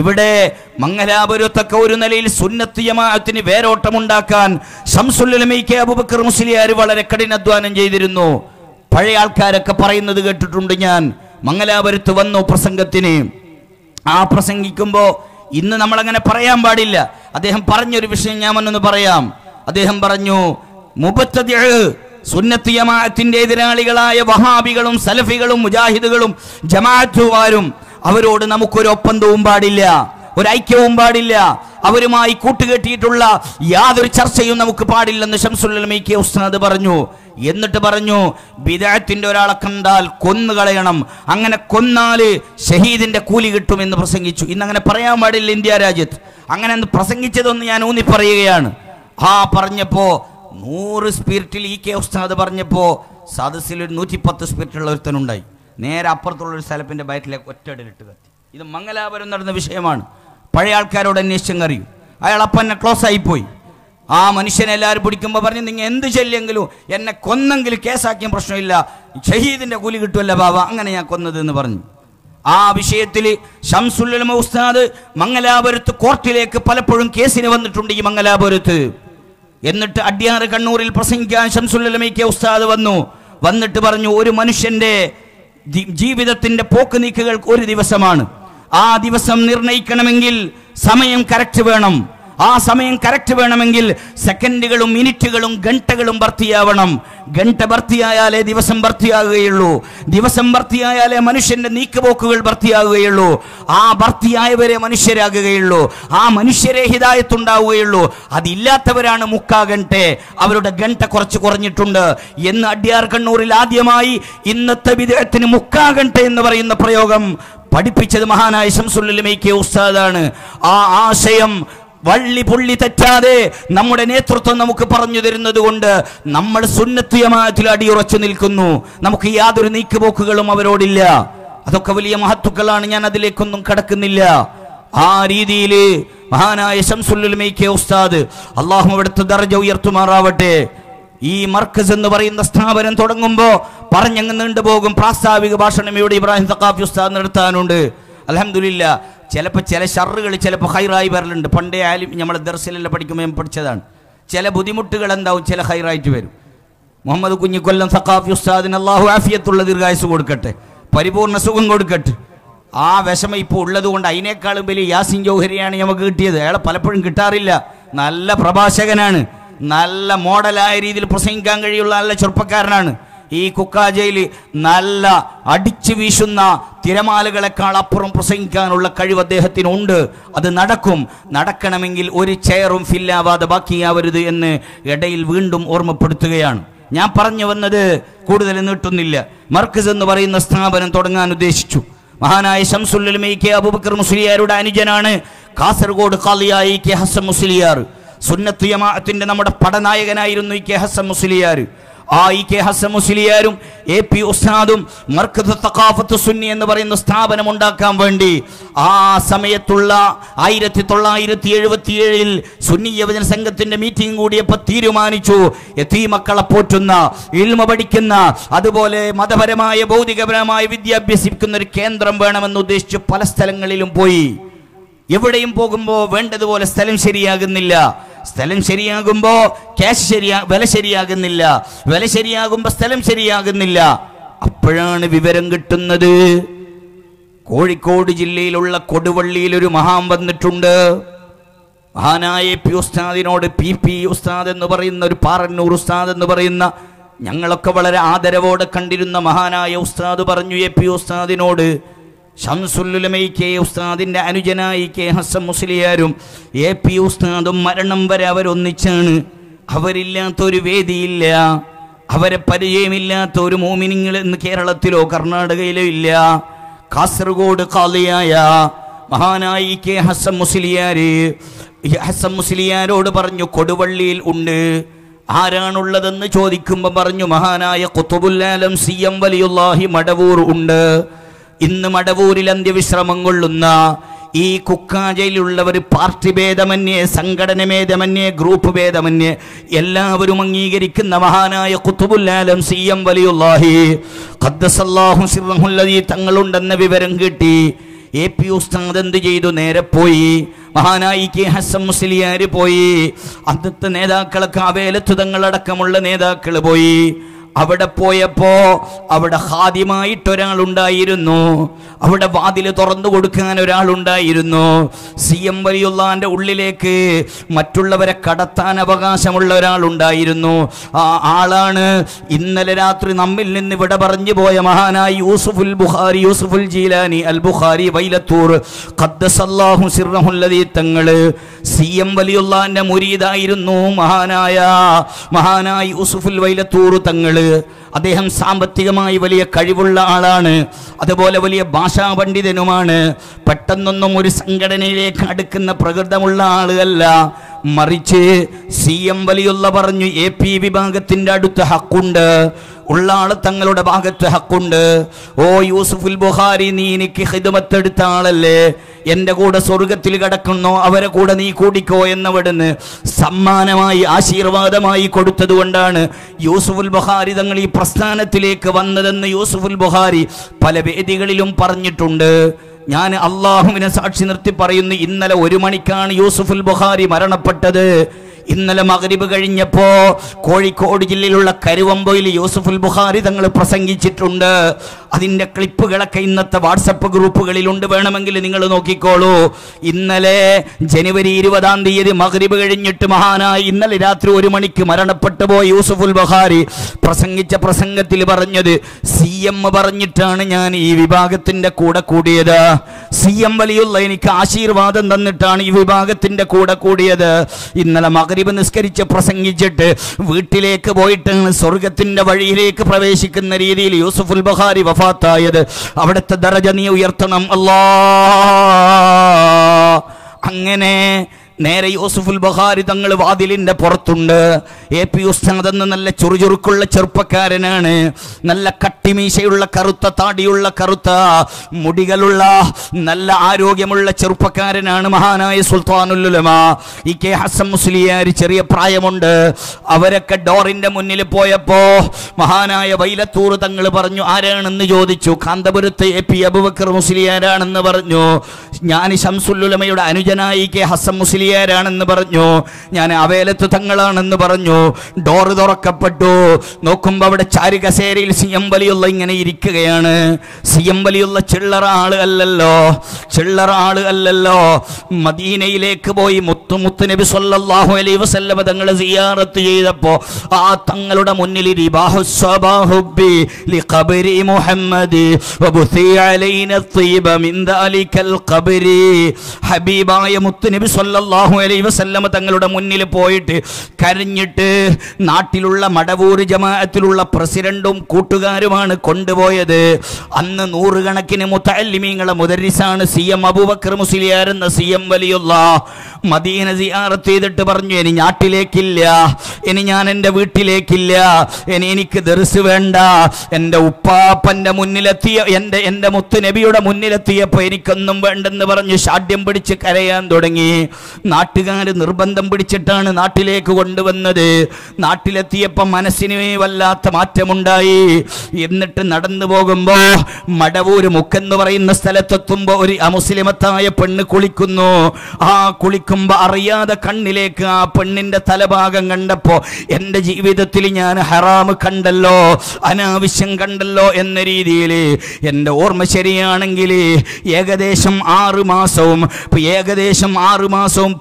ഇവിടെ മംഗലാപുരത്തൊക്കെ ഒരു നിലയിൽ സുന്നത്ത് ജമാഅത്തിന് വേരോട്ടമുണ്ടാക്കാൻ ശംസുൽ ഉലമ കെ അബൂബക്കർ മുസ്ലിയാർ വളരെ കഠിനാധ്വാനം ചെയ്തിരുന്നു. പഴയ ആൾക്കാരൊക്കെ പറയുന്നത് കേട്ടിട്ടുണ്ട്. ഞാൻ മംഗലാപുരത്ത് വന്നു പ്രസംഗത്തിന്. ആ പ്രസംഗിക്കുമ്പോൾ ഇന്ന് നമ്മളങ്ങനെ പറയാൻ പാടില്ല. അദ്ദേഹം പറഞ്ഞൊരു വിഷയം ഞാൻ ഒന്ന് പറയാം. അദ്ദേഹം പറഞ്ഞു, മുബത്തദിഉ സുന്നത്ത് ജമാഅത്തിന്റെ എതിരാളികളായ വഹാബികളും സലഫികളും മുജാഹിദുകളും ജമാഅത്തുകാരും അവരോട് നമുക്കൊരു ഒപ്പന്തവും പാടില്ല, ഒരു ഐക്യവും പാടില്ല, അവരുമായി കൂട്ടുകെട്ടിയിട്ടുള്ള യാതൊരു ചർച്ചയും നമുക്ക് പാടില്ലെന്ന് ശംസുൽ ഉലമ കെ ഉസ്താദ് പറഞ്ഞു. എന്നിട്ട് പറഞ്ഞു, ബിദഅത്തിന്റെ ഒരാളെ കണ്ടാൽ കൊന്നുകളയണം, അങ്ങനെ കൊന്നാല് ഷഹീദിന്റെ കൂലി കിട്ടുമെന്ന് പ്രസംഗിച്ചു. ഇന്നങ്ങനെ പറയാൻ പാടില്ല ഇന്ത്യ രാജ്യത്ത്. അങ്ങനെ പ്രസംഗിച്ചതൊന്ന് ഞാൻ ഊന്നി പറയുകയാണ്. ആ പറഞ്ഞപ്പോ 100 സ്പിരിറ്റിൽ ഈ കെ ഉസ്താദ് പറഞ്ഞപ്പോൾ സദസ്സിൽ ഒരു 110 സ്പിരിറ്റുള്ള ഒരുത്തനുണ്ടായി. നേരെ അപ്പുറത്തുള്ളൊരു സ്ഥലത്തിൻ്റെ ബൈക്കിലേക്ക് ഒറ്റടിലിട്ട് കത്തി. ഇത് മംഗലാപുരം നടന്ന വിഷയമാണ്. പഴയ ആൾക്കാരോട് അന്വേഷിച്ചെന്നറിയും. അയാൾ അപ്പം തന്നെ ക്ലോസ് ആയിപ്പോയി. ആ മനുഷ്യനെല്ലാവരും പിടിക്കുമ്പോൾ പറഞ്ഞു, നിങ്ങൾ എന്ത് ചെല്ലെങ്കിലും എന്നെ കൊന്നെങ്കിൽ കേസാക്കിയ പ്രശ്നമില്ല, ഷഹീദിൻ്റെ കൂലി കിട്ടുമല്ല ബാബ, അങ്ങനെ ഞാൻ കൊന്നതെന്ന് പറഞ്ഞു. ആ വിഷയത്തിൽ ശംസുൽ ഉലമ ഉസ്താദ് മംഗലാപുരത്ത് കോർട്ടിലേക്ക് പലപ്പോഴും കേസിന് വന്നിട്ടുണ്ട്. ഈ മംഗലാപുരത്ത് എന്നിട്ട് അഡ്യാർ കണ്ണൂരിൽ പ്രസംഗിക്കാൻ ശംസുൽ ഉലമയ്ക്ക് ഉസ്താദ് വന്നു. വന്നിട്ട് പറഞ്ഞു, ഒരു മനുഷ്യൻ്റെ ജീവിതത്തിൻ്റെ പോക്ക് നീക്കുകൾക്ക് ഒരു ദിവസമാണ്. ആ ദിവസം നിർണയിക്കണമെങ്കിൽ സമയം കറക്റ്റ് വേണം. ആ സമയം കറക്റ്റ് വേണമെങ്കിൽ സെക്കൻഡുകളും മിനിറ്റുകളും ഗണ്ടകളും ഭർത്തിയാവണം. ഗണ്ട ഭർത്തിയായാലേ ദിവസം ഭർത്തിയാകുകയുള്ളൂ. ദിവസം ഭർത്തിയായാലേ മനുഷ്യൻ്റെ നീക്കുപോക്കുകൾ ഭർത്തിയാകുകയുള്ളൂ. ആ ഭർത്തിയായവരെ മനുഷ്യരാകുകയുള്ളൂ. ആ മനുഷ്യരെ ഹിദായത്തുണ്ടാവുകയുള്ളൂ. അതില്ലാത്തവരാണ് മുക്കാ ഗണ്ടെ, അവരുടെ ഗണ്ട കുറച്ച് കുറഞ്ഞിട്ടുണ്ട് എന്ന് അഡ്യാർ കണ്ണൂരിൽ ആദ്യമായി ഇന്നത്തെ വിദേഹത്തിന് മുക്കാ ഗണ്ടെ എന്ന് പറയുന്ന പ്രയോഗം പഠിപ്പിച്ചത് മഹാനായ ശംസുൽ ഉലമയ്ക്ക് ഉസ്താദാണ്. ആ ആശയം വള്ളി പുള്ളി തെറ്റാതെ നമ്മുടെ നേതൃത്വം നമുക്ക് പറഞ്ഞു തരുന്നത് കൊണ്ട് നമ്മൾ സുന്നത്ത് ജമാഅത്തിൽ അടിയുറച്ചു നിൽക്കുന്നു. നമുക്ക് യാതൊരു നീക്കുപോക്കുകളും അവരോടില്ല. അതൊക്കെ വലിയ മഹത്തുക്കളാണ്, ഞാൻ അതിലേക്കൊന്നും കടക്കുന്നില്ല. ആ രീതിയിൽ മഹാനായ ശംസുൽ ഉലമയ്ക്ക് ഉസ്താദ്, അല്ലാഹു അവിടുത്തെ ദർജ ഉയർത്തുമാറാവട്ടെ, ഈ മർക്കസ് എന്ന് പറയുന്ന സ്ഥാപനം തുടങ്ങുമ്പോൾ പറഞ്ഞങ്ങ് നീണ്ടുപോകും. പ്രാസ്താവിക ഭാഷണം ഇവിടെ ഇബ്രാഹിം സഖാഫി ഉസ്താദ് നടത്താനുണ്ട്. അൽഹംദുലില്ലാ, ചിലപ്പോൾ ചില ഷറുകൾ ചിലപ്പോൾ ഹൈറായി വരലുണ്ട്. പണ്ടേ ആയാലും നമ്മളെ ദർസിലെല്ലാം പഠിക്കുമ്പോൾ ഞാൻ പഠിച്ചതാണ്. ചില ബുദ്ധിമുട്ടുകൾ എന്താവും, ചില ഹൈറായിട്ട് വരും. മുഹമ്മദ് കുഞ്ഞിക്കൊല്ലം സഖാഫി ഉസ്താദിന് അല്ലാഹു ആഫിയത്തുള്ള ദീർഘായുസ് കൊടുക്കട്ടെ, പരിപൂർണ്ണ സുഖം കൊടുക്കട്ടെ. ആ വിഷമം ഇപ്പോൾ ഉള്ളത് കൊണ്ട് അതിനേക്കാളും വലിയ യാസിൻ ജൗഹരിയാണ് നമുക്ക് കിട്ടിയത്. അയാളെ പലപ്പോഴും കിട്ടാറില്ല. നല്ല പ്രഭാഷകനാണ്, നല്ല മോഡലായ രീതിയിൽ പ്രസംഗിക്കാൻ കഴിയുള്ള നല്ല ചെറുപ്പക്കാരനാണ്. ഈ കുക്കാജയിൽ നല്ല അടിച്ചു വീശുന്ന തിരമാലകളെക്കാൾ അപ്പുറം പ്രസംഗിക്കാനുള്ള കഴിവ് അദ്ദേഹത്തിനുണ്ട്. അത് നടക്കും. നടക്കണമെങ്കിൽ ഒരു ചെയറും ഫില്ലാവാതെ ബാക്കിയാവരുത് എന്ന് ഇടയിൽ വീണ്ടും ഓർമ്മപ്പെടുത്തുകയാണ്. ഞാൻ പറഞ്ഞു വന്നത് കൂടുതൽ നീട്ടുന്നില്ല. മർക്കസ് എന്ന് പറയുന്ന സ്ഥാപനം തുടങ്ങാൻ ഉദ്ദേശിച്ചു. മഹാനായ ശംസുൽ ഉലമയ്ക്ക് അബൂബക്കർ മുസ്ലിയാരുടെ അനുജനാണ്. കാസർഗോഡ് ഖാലിയായി കെ ഹസൻ മുസ്ലിയാർ, സുന്നത്ത് ജമാഅത്തിന്റെ നമ്മുടെ പടനായകനായിരുന്നു ഈ കെ ഹസൻ മുസ്ലിയാർ. ആ ഇ കെ ഹസൻ മുസ്ലിയാരും എ പി ഉസ്താദും മർക്കസ് തഖാഫത്ത് സുന്നി എന്ന് പറയുന്ന സ്ഥാപനം ഉണ്ടാക്കാൻ വേണ്ടി ആ സമയത്തുള്ള 1977 സുന്നി യുവജന സംഘത്തിന്റെ മീറ്റിംഗ് കൂടിയപ്പോൾ തീരുമാനിച്ചു, യതീമക്കളെ പോറ്റുന്ന, ഇൽമ പഠിക്കുന്ന, അതുപോലെ മതപരമായ ഭൗതികപരമായ വിദ്യ അഭ്യസിക്കുന്ന ഒരു കേന്ദ്രം വേണമെന്ന് ഉദ്ദേശിച്ച് പല സ്ഥലങ്ങളിലും പോയി. എവിടെയും പോകുമ്പോൾ വേണ്ടതുപോലെ സ്ഥലം ശരിയാകുന്നില്ല. സ്ഥലം ശരിയാകുമ്പോൾ ക്യാഷ് വില ശരിയാകുന്നില്ല. വില ശരിയാകുമ്പോൾ സ്ഥലം ശരിയാകുന്നില്ല. അപ്പോഴാണ് വിവരം കിട്ടുന്നത്, കോഴിക്കോട് ജില്ലയിലുള്ള കൊടുവള്ളിയിൽ ഒരു മഹാൻ വന്നിട്ടുണ്ട്. മഹാനായ പി ഉസ്താദിനോട്, പി ഉസ്താദ് എന്ന് പറയുന്ന ഒരു പാറന്നൂർ ഉസ്താദ് എന്ന് പറയുന്ന ഞങ്ങളൊക്കെ വളരെ ആദരവോടെ കണ്ടിരുന്ന മഹാനായ ഉസ്താദ് പറഞ്ഞു എ പി ഉസ്താദിനോട്, ശംസുൽ ഉലമയ്ക്ക് ഉസ്താദിൻ്റെ അനുജനായി കെ ഹസൻ മുസ്ലിയാരും എ പി ഉസ്താദും മരണം വരെ അവരൊന്നിച്ചാണ്. അവരില്ലാത്തൊരു വേദിയില്ല, അവരെ പരിചയമില്ലാത്ത ഒരു മോമിനിങ്ങൾ ഇന്ന് കേരളത്തിലോ കർണാടകയിലോ ഇല്ല. കാസർഗോഡ് ഖാലിയായ മഹാനായി കെ ഹസൻ മുസ്ലിയാര് ഹസൻ മുസ്ലിയാരോട് പറഞ്ഞു, കൊടുവള്ളിയിൽ ഉണ്ട്, ആരാണുള്ളതെന്ന് ചോദിക്കുമ്പോൾ പറഞ്ഞു, മഹാനായ ഖുത്ബുൽ ആലം സി എം വലിയുല്ലാഹി മടവൂർ ഉണ്ട്. ഇന്ന് മടവൂരിൽ അന്ത്യവിശ്രമം കൊള്ളുന്ന ഈ കുക്കാജയിലുള്ളവർ പാർട്ടി ഭേദമന്യേ, സംഘടന ഭേദമന്യേ, ഗ്രൂപ്പ് ഭേദമന്യേ എല്ലാവരും അംഗീകരിക്കുന്ന മഹാനായ ഖുത്ബുൽ ആലം സി എം വലിയുല്ലാഹി ഖദ്ദസല്ലാഹു സിർറഹു ലദീ തങ്ങളുണ്ടെന്ന വിവരം കിട്ടി. എ പി ഉസ്താദ് എന്ത് ചെയ്തു, നേരെ പോയി. മഹാനായി കെ ഹസൻ മുസ്ലിയാർ പോയി. അന്നത്തെ നേതാക്കളൊക്കെ, അവേലത്ത് തങ്ങളടക്കമുള്ള നേതാക്കൾ പോയി. അവിടെ പോയപ്പോ അവിടെ ഹാദിമായിട്ടൊരാളുണ്ടായിരുന്നു, അവിടെ വാതിൽ തുറന്നു കൊടുക്കാൻ ഒരാളുണ്ടായിരുന്നു. സി എം വലിയുള്ളാന്റെ ഉള്ളിലേക്ക് മറ്റുള്ളവരെ കടത്താൻ അവകാശമുള്ള ഒരാളുണ്ടായിരുന്നു. ആ ആളാണ് ഇന്നലെ രാത്രി നമ്മിൽ നിന്ന് ഇവിടെ പറഞ്ഞു പോയ മഹാനായ യൂസുഫുൽ ബുഖാരി, യൂസുഫുൽ ജീലാനി അൽ ബുഖാരി വൈലത്തൂർ ഖദ്ദസല്ലാഹു സിർറഹു ലദീ തങ്ങള്. സി എം വലിയുള്ളാന്റെ മുരീദായിരുന്നു മഹാനായ യൂസുഫുൽ വൈലത്തൂർ തങ്ങള്. അദ്ദേഹം സാമ്പത്തികമായി വലിയ കഴിവുള്ള ആളാണ്, അതുപോലെ വലിയ ഭാഷാ പണ്ഡിതനുമാണ്. പെട്ടെന്നൊന്നും ഒരു സംഘടനയിലേക്ക് അടുക്കുന്ന പ്രകൃതമുള്ള ആളുകളല്ല. മറിച്ച് സി എം വലിയുള്ള പറഞ്ഞു എ പി വിഭാഗത്തിൻ്റെ അടുത്ത് ഹക്കുണ്ട്, ഉള്ള ആള് തങ്ങളുടെ ഭാഗത്ത് ഹക്കുണ്ട്. ഓ യൂസുഫുൽ ബുഖാരി, നീ എനിക്ക് ഹിദമത്തെടുത്ത ആളല്ലേ, എൻ്റെ കൂടെ സ്വർഗത്തിൽ കിടക്കുന്നു, അവരെ കൂടെ നീ കൂടിക്കോ എന്നവിടുന്ന് സമ്മാനമായി ആശീർവാദമായി കൊടുത്തത് കൊണ്ടാണ് യൂസുഫുൽ ബുഖാരി തങ്ങൾ ഈ പ്രസ്ഥാനത്തിലേക്ക് വന്നതെന്ന് യൂസുഫുൽ ബുഖാരി പല വേദികളിലും പറഞ്ഞിട്ടുണ്ട്. ഞാൻ അള്ളാഹുവിനെ സാക്ഷി നിർത്തി പറയുന്നു, ഇന്നലെ 1 മണിക്കാണ് യൂസുഫുൽ ബുഖാരി മരണപ്പെട്ടത്. ഇന്നലെ മഗ്രിബ് കഴിഞ്ഞപ്പോൾ കോഴിക്കോട് ജില്ലയിലുള്ള കരുവമ്പയിൽ യൂസുഫുൽ ബുഖാരി തങ്ങൾ പ്രസംഗിച്ചിട്ടുണ്ട്. അതിൻ്റെ ക്ലിപ്പുകളൊക്കെ ഇന്നത്തെ വാട്സപ്പ് ഗ്രൂപ്പുകളിലുണ്ട്, വേണമെങ്കിൽ നിങ്ങൾ നോക്കിക്കോളൂ. ഇന്നലെ ജനുവരി 20 മഗ്രിബ് കഴിഞ്ഞിട്ട് മഹാനായി ഇന്നലെ രാത്രി 1 മണിക്ക് മരണപ്പെട്ടു പോയി യൂസുഫുൽ ബുഖാരി പ്രസംഗിച്ച പ്രസംഗത്തിൽ പറഞ്ഞത്, സി എം പറഞ്ഞിട്ടാണ് ഞാൻ ഈ വിഭാഗത്തിൻ്റെ കൂടെ കൂടിയത്, സി എം വലിയുള്ള എനിക്ക് ആശീർവാദം തന്നിട്ടാണ് ഈ വിഭാഗത്തിൻ്റെ കൂടെ കൂടിയത്. ഇന്നലെ മഗ്രിബ് നിസ്കരിച്ച് പ്രസംഗിച്ചിട്ട് വീട്ടിലേക്ക് പോയിട്ടാണ് സ്വർഗത്തിൻ്റെ വഴിയിലേക്ക് പ്രവേശിക്കുന്ന രീതിയിൽ യൂസുഫുൽ ബുഖാരി വഫാത്തായത്. അവിടുത്തെ ദറജ നീ ഉയർത്തണം അല്ലാ. അങ്ങനെ നേരെ യൂസുഫുൽ ബുഖാരി തങ്ങൾ വാതിലിൻ്റെ പുറത്തുണ്ട്. എ പി ഉസ്താദ് എന്ന നല്ല ചുറുചുറുക്കുള്ള ചെറുപ്പക്കാരനാണ്, നല്ല കട്ടിമീശയുള്ള കറുത്ത താടിയുള്ള കറുത്ത മുടികളുള്ള നല്ല ആരോഗ്യമുള്ള ചെറുപ്പക്കാരനാണ് മഹാനായ സുൽത്താനുൽ ഉലമാ ഇ കെ ഹസൻ മുസ്ലിയാർ. ചെറിയ പ്രായമുണ്ട്. അവരൊക്കെ ഡോറിൻ്റെ മുന്നിൽ പോയപ്പോൾ മഹാനായ വൈലത്തൂർ തങ്ങൾ പറഞ്ഞു, ആരാണെന്ന് ചോദിച്ചു. കാന്തപുരത്ത് എ പി അബൂബക്കർ മുസ്ലിയാരാണെന്ന് പറഞ്ഞു. ഞാൻ ഷംസുൽ ഉലമയുടെ അനുജനായ ഇ കെ ഹസൻ മുസ്ലിയാർ ാണെന്ന് പറഞ്ഞു. ഞാൻ അവേലത്ത് തങ്ങളാണെന്ന് പറഞ്ഞു. ഡോറ് തുറക്കപ്പെട്ടു. നോക്കുമ്പോ അവിടെ ചാരുകസേരയിൽ സി എം വലിയുള്ള ഇങ്ങനെ ഇരിക്കുകയാണ്. സി എം വലിയുള്ള ചില്ലറ ആള് അല്ലല്ലോ. മദീനയിലേക്ക് പോയി മുത്തുനബി സല്ലല്ലാഹു അലൈഹി വസല്ലം തങ്ങളെ സിയാറത്ത് ചെയ്തപ്പോ ആ തങ്ങളുടെ മുന്നിൽ ഹബീബായ മുത്തുനബി സല്ലല്ലാഹു അലൈഹി വസല്ലം തങ്ങളുടെ മുന്നിൽ പോയിട്ട് കരഞ്ഞിട്ട് നാട്ടിലുള്ള മടവൂർ ജമാഅത്തിലുള്ള പ്രസിഡന്റും കൂട്ടുകാരുമാണ് കൊണ്ടുപോയത്. അന്ന് 100 കണക്കിന് മുതഅല്ലിമീങ്ങളെ മുദരിസാണ് സി എം അബൂബക്കർ മുസ്ലിയാർ എന്ന സി എം വലിയുള്ള. മദീന സിയാറത്ത് ചെയ്തിട്ട് പറഞ്ഞു, ഇനി നാട്ടിലേക്കില്ല, ഇനി ഞാൻ എൻ്റെ വീട്ടിലേക്കില്ല, ഇനി എനിക്ക് ദർസ് വേണ്ട. എൻ്റെ ഉപ്പാപ്പൻ്റെ മുന്നിലെത്തിയ എൻ്റെ മുത്തുനബിയുടെ മുന്നിലെത്തിയപ്പോൾ എനിക്കൊന്നും വേണ്ടെന്ന് പറഞ്ഞ് ഷാഢ്യം പിടിച്ച് കരയാൻ തുടങ്ങി. നാട്ടുകാർ നിർബന്ധം പിടിച്ചിട്ടാണ് നാട്ടിലേക്ക് കൊണ്ടുവന്നത്. നാട്ടിലെത്തിയപ്പോൾ മനസ്സിന് വല്ലാത്ത മാറ്റമുണ്ടായി. എന്നിട്ട് നടന്നു പോകുമ്പോൾ മടവൂര് മുക്കെന്ന് പറയുന്ന സ്ഥലത്തെത്തുമ്പോൾ ഒരു അമുസ്ലിമത്തായ പെണ്ണ് കുളിക്കുന്നു. ആ കുളിക്കുമ്പോൾ അറിയാതെ കണ്ണിലേക്ക് ആ പെണ്ണിൻ്റെ തലഭാഗം കണ്ടപ്പോൾ എൻ്റെ ജീവിതത്തിൽ ഞാൻ ഹറാം കണ്ടല്ലോ, അനാവശ്യം കണ്ടല്ലോ എന്ന രീതിയിൽ, എൻ്റെ ഓർമ്മ ശരിയാണെങ്കിൽ ഏകദേശം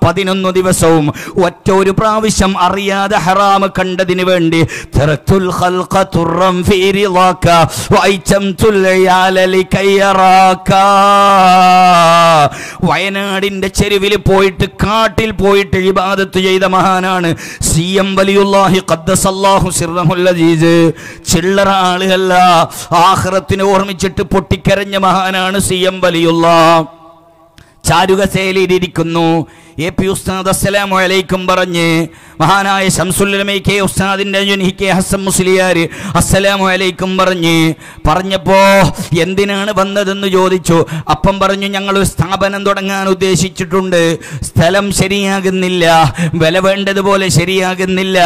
11 ദിവസവും ഒറ്റ ഒരു പ്രാവശ്യം അറിയാതെ ഹറാമ് കണ്ടതിന് വേണ്ടി വയനാടിന്റെ ചെരുവിൽ പോയിട്ട് കാട്ടിൽ പോയിട്ട് ഇബാദത്ത് ചെയ്ത മഹാനാണ് സി എം വലിയുള്ളാഹി ഖദ്ദസല്ലാഹു സിർറഹുൽ അസീസ്. ചില്ലറ ആളുകളല്ല, ആഖിറത്തിനെ ഓർമ്മിച്ചിട്ട് പൊട്ടിക്കരഞ്ഞ മഹാനാണ് സി എം വലിയുള്ളാഹി. ചാരുകസേലിരിക്കുന്നു. എ പി ഉസ്താദ് അസ്സലാമു അലൈക്കും പറഞ്ഞ് മഹാനായ ശംസുൽ ഉലമ കെ ഉസ്താദിൻ്റെ അനുജൻ കെ ഹസൻ മുസ്ലിയാർ അസ്സലാമു അലൈക്കും പറഞ്ഞപ്പോൾ എന്തിനാണ് വന്നതെന്ന് ചോദിച്ചു. അപ്പം പറഞ്ഞു, ഞങ്ങളൊരു സ്ഥാപനം തുടങ്ങാൻ ഉദ്ദേശിച്ചിട്ടുണ്ട്, സ്ഥലം ശരിയാകുന്നില്ല, വില വേണ്ടതുപോലെ ശരിയാകുന്നില്ല,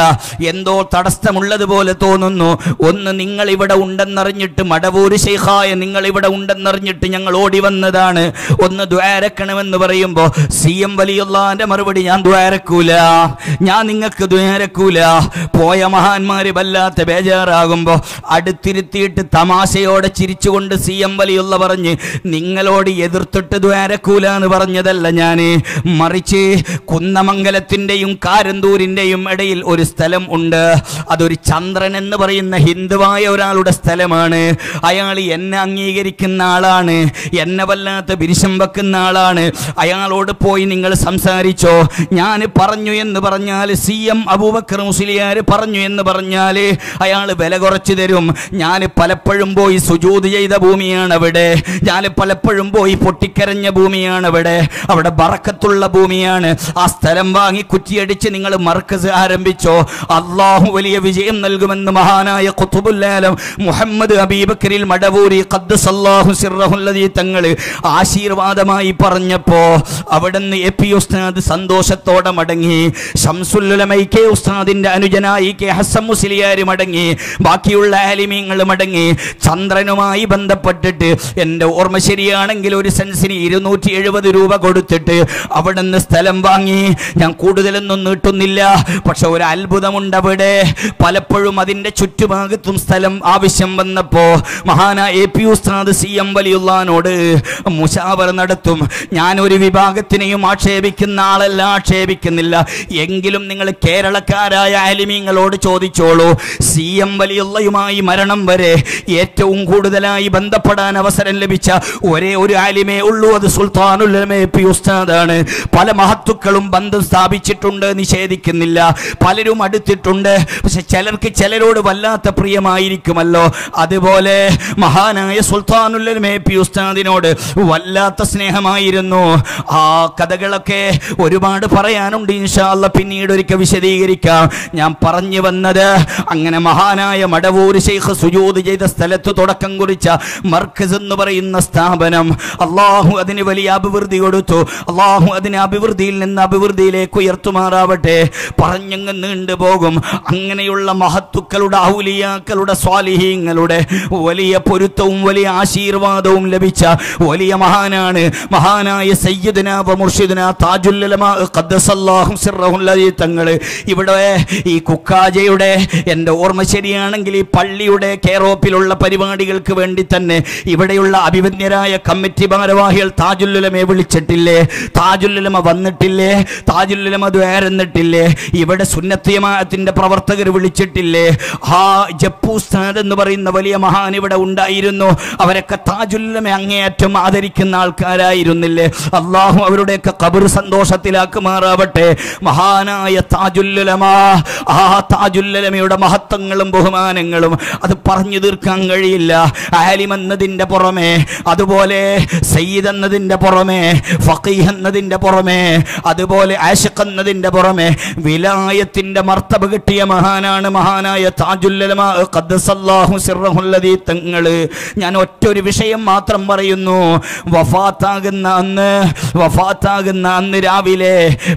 എന്തോ തടസ്സമുള്ളതുപോലെ തോന്നുന്നു. ഒന്ന് നിങ്ങളിവിടെ ഉണ്ടെന്നറിഞ്ഞിട്ട്, മടവൂർ ശൈഖായ നിങ്ങളിവിടെ ഉണ്ടെന്നറിഞ്ഞിട്ട് ഞങ്ങൾ ഓടി വന്നതാണ്, ഒന്ന് ദ്വാരക്കണമെന്ന് പറയുമ്പോൾ സി എം വലിയുള്ള മറുപടി, ഞാൻ ദ്വാരക്കൂല, ഞാൻ നിങ്ങൾക്ക് ദ്വാരക്കൂല. പോയ മഹാന്മാര് വല്ലാത്ത ബേജാറാകുമ്പോ അടുത്തിരുത്തിയിട്ട് തമാശയോടെ ചിരിച്ചുകൊണ്ട് സി എം വലിയുള്ള പറഞ്ഞ്, നിങ്ങളോട് എതിർത്തിട്ട് ദ്വാരക്കൂല എന്ന് പറഞ്ഞതല്ല ഞാൻ, മറിച്ച് കുന്നമംഗലത്തിൻ്റെയും കാരന്തൂരിൻ്റെയും ഇടയിൽ ഒരു സ്ഥലം ഉണ്ട്, അതൊരു ചന്ദ്രൻ എന്ന് പറയുന്ന ഹിന്ദുവായ ഒരാളുടെ സ്ഥലമാണ്. അയാൾ എന്നെ അംഗീകരിക്കുന്ന ആളാണ്, എന്നെ വല്ലാത്ത വിരിശം വെക്കുന്ന ആളാണ്. അയാളോട് പോയി നിങ്ങൾ സംസാരിക്കും സംസാരിച്ചോ? ഞാൻ പറഞ്ഞു എന്ന് പറഞ്ഞാൽ സി എം അബൂബക്കർ മുസ്ലിയാർ പറഞ്ഞു എന്ന് പറഞ്ഞാൽ അയാൾ വില കുറച്ച് തരും. ഞാൻ പലപ്പോഴും പോയി സുജൂദ് ചെയ്ത ഭൂമിയാണ് അവിടെ. ഞാൻ പലപ്പോഴും പോയി പൊട്ടിക്കരഞ്ഞ ഭൂമിയാണ് അവിടെ. അവിടെ ബറക്കത്തുള്ള ഭൂമിയാണ്. ആ സ്ഥലം വാങ്ങി കുറ്റിയടിച്ച് നിങ്ങൾ മർക്കസ് ആരംഭിച്ചോ, അള്ളാഹു വലിയ വിജയം നൽകുമെന്ന് മഹാനായ ഖുതുബുൽ ആലം മുഹമ്മദ് അബീബക്കരിൽ മടവൂരി ഖദ്ദസല്ലാഹു സിർറഹുൽ ലദീ തങ്ങൾ ആശീർവാദമായി പറഞ്ഞപ്പോ അവിടുന്ന് എ പി ഉസ്താദ് സന്തോഷത്തോടെ മടങ്ങി. ശംസുൽ ഉലമ കെ ഉസ്താദിന്റെ അനുജനായി കെ ഹസൻ മുസ്ലിയാർ മടങ്ങി. ബാക്കിയുള്ള ആലിമീങ്ങൾ മടങ്ങി. ചന്ദ്രനുമായി ബന്ധപ്പെട്ടിട്ട് എൻ്റെ ഓർമ്മ ശരിയാണെങ്കിൽ ഒരു സെൻസിന് 270 രൂപ കൊടുത്തിട്ട് അവിടുന്ന് സ്ഥലം വാങ്ങി. ഞാൻ കൂടുതലൊന്നും നീട്ടുന്നില്ല, പക്ഷെ ഒരു അത്ഭുതമുണ്ട് അവിടെ. പലപ്പോഴും അതിൻ്റെ ചുറ്റുഭാഗത്തും സ്ഥലം ആവശ്യം വന്നപ്പോ മഹാനായ എ പി ഉസ്താദ് സി എം വലിയുള്ളാനോട് മുശാവറ നടത്തും. ഞാൻ ഒരു വിഭാഗത്തിനെയും ആക്ഷേപിക്കുന്ന ആളല്ല, ആക്ഷേപിക്കുന്നില്ല. എങ്കിലും നിങ്ങൾ കേരളക്കാരായ ആലിമീങ്ങളോട് ചോദിച്ചോളൂ. സി എം വലിയുള്ളയുമായി മരണം വരെ ഏറ്റവും കൂടുതലായി ബന്ധപ്പെടാൻ അവസരം ലഭിച്ച ഒരേ ഒരു ആലിമേ ഉള്ളൂ, അത് സുൽത്താനുൽ ഉലമ എ പി ഉസ്താദാണ്. പല മഹത്തുക്കളും ബന്ധം സ്ഥാപിച്ചിട്ടുണ്ട്, നിഷേധിക്കുന്നില്ല. പലരും അടുത്തിട്ടുണ്ട്, പക്ഷെ ചിലർക്ക് ചിലരോട് വല്ലാത്ത പ്രിയമായിരിക്കുമല്ലോ. അതുപോലെ മഹാനായ സുൽത്താനുൽ ഉലമ എ പി ഉസ്താദിനോട് വല്ലാത്ത സ്നേഹമായിരുന്നു. ആ കഥകളൊക്കെ ഒരുപാട് പറയാനുണ്ട്, ഇൻഷാ അല്ലാഹ് പിന്നീട് ഒരിക്കൽ വിശദീകരിക്കാം. ഞാൻ പറഞ്ഞു വന്നത് അങ്ങനെ മഹാനായ മടവൂർ ശൈഖ് സുജൂദ് ചെയ്ത സ്ഥലത്ത് തുടക്കം കുറിച്ച മർക്കസ് എന്ന് പറയുന്ന സ്ഥാപനം അള്ളാഹു അതിന് വലിയ അഭിവൃദ്ധി കൊടുത്തു. അള്ളാഹു അതിന് അഭിവൃദ്ധിയിൽ നിന്ന് അഭിവൃദ്ധിയിലേക്ക് ഉയർത്തുമാറാവട്ടെ. പറഞ്ഞങ്ങ് നീണ്ടുപോകും. അങ്ങനെയുള്ള മഹത്തുക്കളുടെ, ഔലിയാക്കളുടെ, സ്വാലിഹീങ്ങളുടെ വലിയ പൊരുത്തവും വലിയ ആശീർവാദവും ലഭിച്ച വലിയ മഹാനാണ് മഹാനായ സയ്യിദ്നാ വ മുർഷിദ്നാ താജുൽ ഉലമാ ഖദ്ദസല്ലാഹു സിർറഹുൽ ലദീ തങ്ങൾ. ഇവിടെ ഈ കുക്കാജയുടെ, എൻ്റെ ഓർമ്മ ശരിയാണെങ്കിൽ ഈ പള്ളിയുടെ കെയറോപ്പിലുള്ള പരിപാടികൾക്ക് വേണ്ടി തന്നെ ഇവിടെയുള്ള അഭിമന്യരായ കമ്മിറ്റി ഭാരവാഹികൾ താജുൽ ഉലമയെ വിളിച്ചിട്ടില്ലേ? താജുൽ ഉലമ വന്നിട്ടില്ലേ? താജുൽ ഉലമ ദ്വാരന്നിട്ടില്ലേ? ഇവിടെ സുന്നത്ത് ജമാഅത്തിന്റെ പ്രവർത്തകർ വിളിച്ചിട്ടില്ലേ? ആ ജപ്പു ഉസ്താദ് എന്ന് പറയുന്ന വലിയ മഹാൻ ഇവിടെ ഉണ്ടായിരുന്നു. അവരൊക്കെ താജുൽ ഉലമ അങ്ങേയറ്റം ആദരിക്കുന്ന ആൾക്കാരായിരുന്നില്ലേ? അള്ളാഹു അവരുടെയൊക്കെ ഖബർ സന്തോഷത്തിലാക്കുമാറാവട്ടെ. മഹാനായ താജുൽ ഉലമ, ആ താജുൽ ഉലമയുടെ മഹത്വങ്ങളും ബഹുമാനങ്ങളും അത് പറഞ്ഞു തീർക്കാൻ കഴിയില്ല. ആലിം എന്നതിൻ്റെ പുറമേ, അതുപോലെ സയ്യിദ് എന്നതിൻ്റെ പുറമേ, ഫഖീഹ് എന്നതിൻ്റെ പുറമേ, അതുപോലെ ആശിഖ് എന്നതിൻ്റെ പുറമേ വിലായത്തിൻ്റെ മർത്തബ കിട്ടിയ മഹാനാണ് മഹാനായ താജുൽ ഉലമാ ഖദ്ദസല്ലാഹു സിർറഹുൽ ലദീ തങ്ങൾ. ഞാൻ ഒറ്റൊരു വിഷയം മാത്രം പറയുന്നു. വഫാത്താകുന്ന അന്ന് രാവിലെ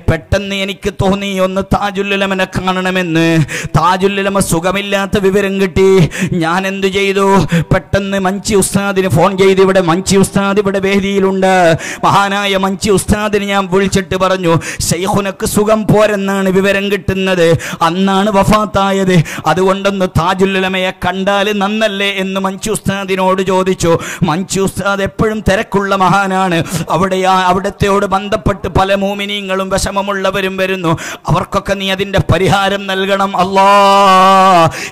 പെട്ടെന്ന് എനിക്ക് തോന്നി ഒന്ന് താജുൽ ഉലമനെ കാണണമെന്ന്. താജുൽ ഉലമ സുഖമില്ലാത്ത വിവരം കിട്ടി. ഞാൻ എന്തു ചെയ്തു? പെട്ടെന്ന് മഞ്ചി ഉസ്താദിന് ഫോൺ ചെയ്ത്, ഇവിടെ മഞ്ചി ഉസ്താദ് ഇവിടെ വേദിയിലുണ്ട്. മഹാനായ മഞ്ചി ഉസ്താദിന് ഞാൻ വിളിച്ചിട്ട് പറഞ്ഞു, ശൈഖുനക്ക് സുഖം പോരെന്നാണ് വിവരം കിട്ടുന്നത്, അന്നാണ് വഫാത്തായത്, അതുകൊണ്ടൊന്ന് താജുൽ ഉലമയെ കണ്ടാൽ നന്നല്ലേ എന്ന് മഞ്ചി ഉസ്താദിനോട് ചോദിച്ചു. മഞ്ചി ഉസ്താദ് എപ്പോഴും തിരക്കുള്ള മഹാനാണ്. അവിടത്തെയോട് ബന്ധപ്പെട്ട് പല മുഅ്മിനീങ്ങളും വിഷമമുള്ളവരും വരുന്നു. അവർക്കൊക്കെ നീ അതിൻ്റെ പരിഹാരം നൽകണം അല്ലാ.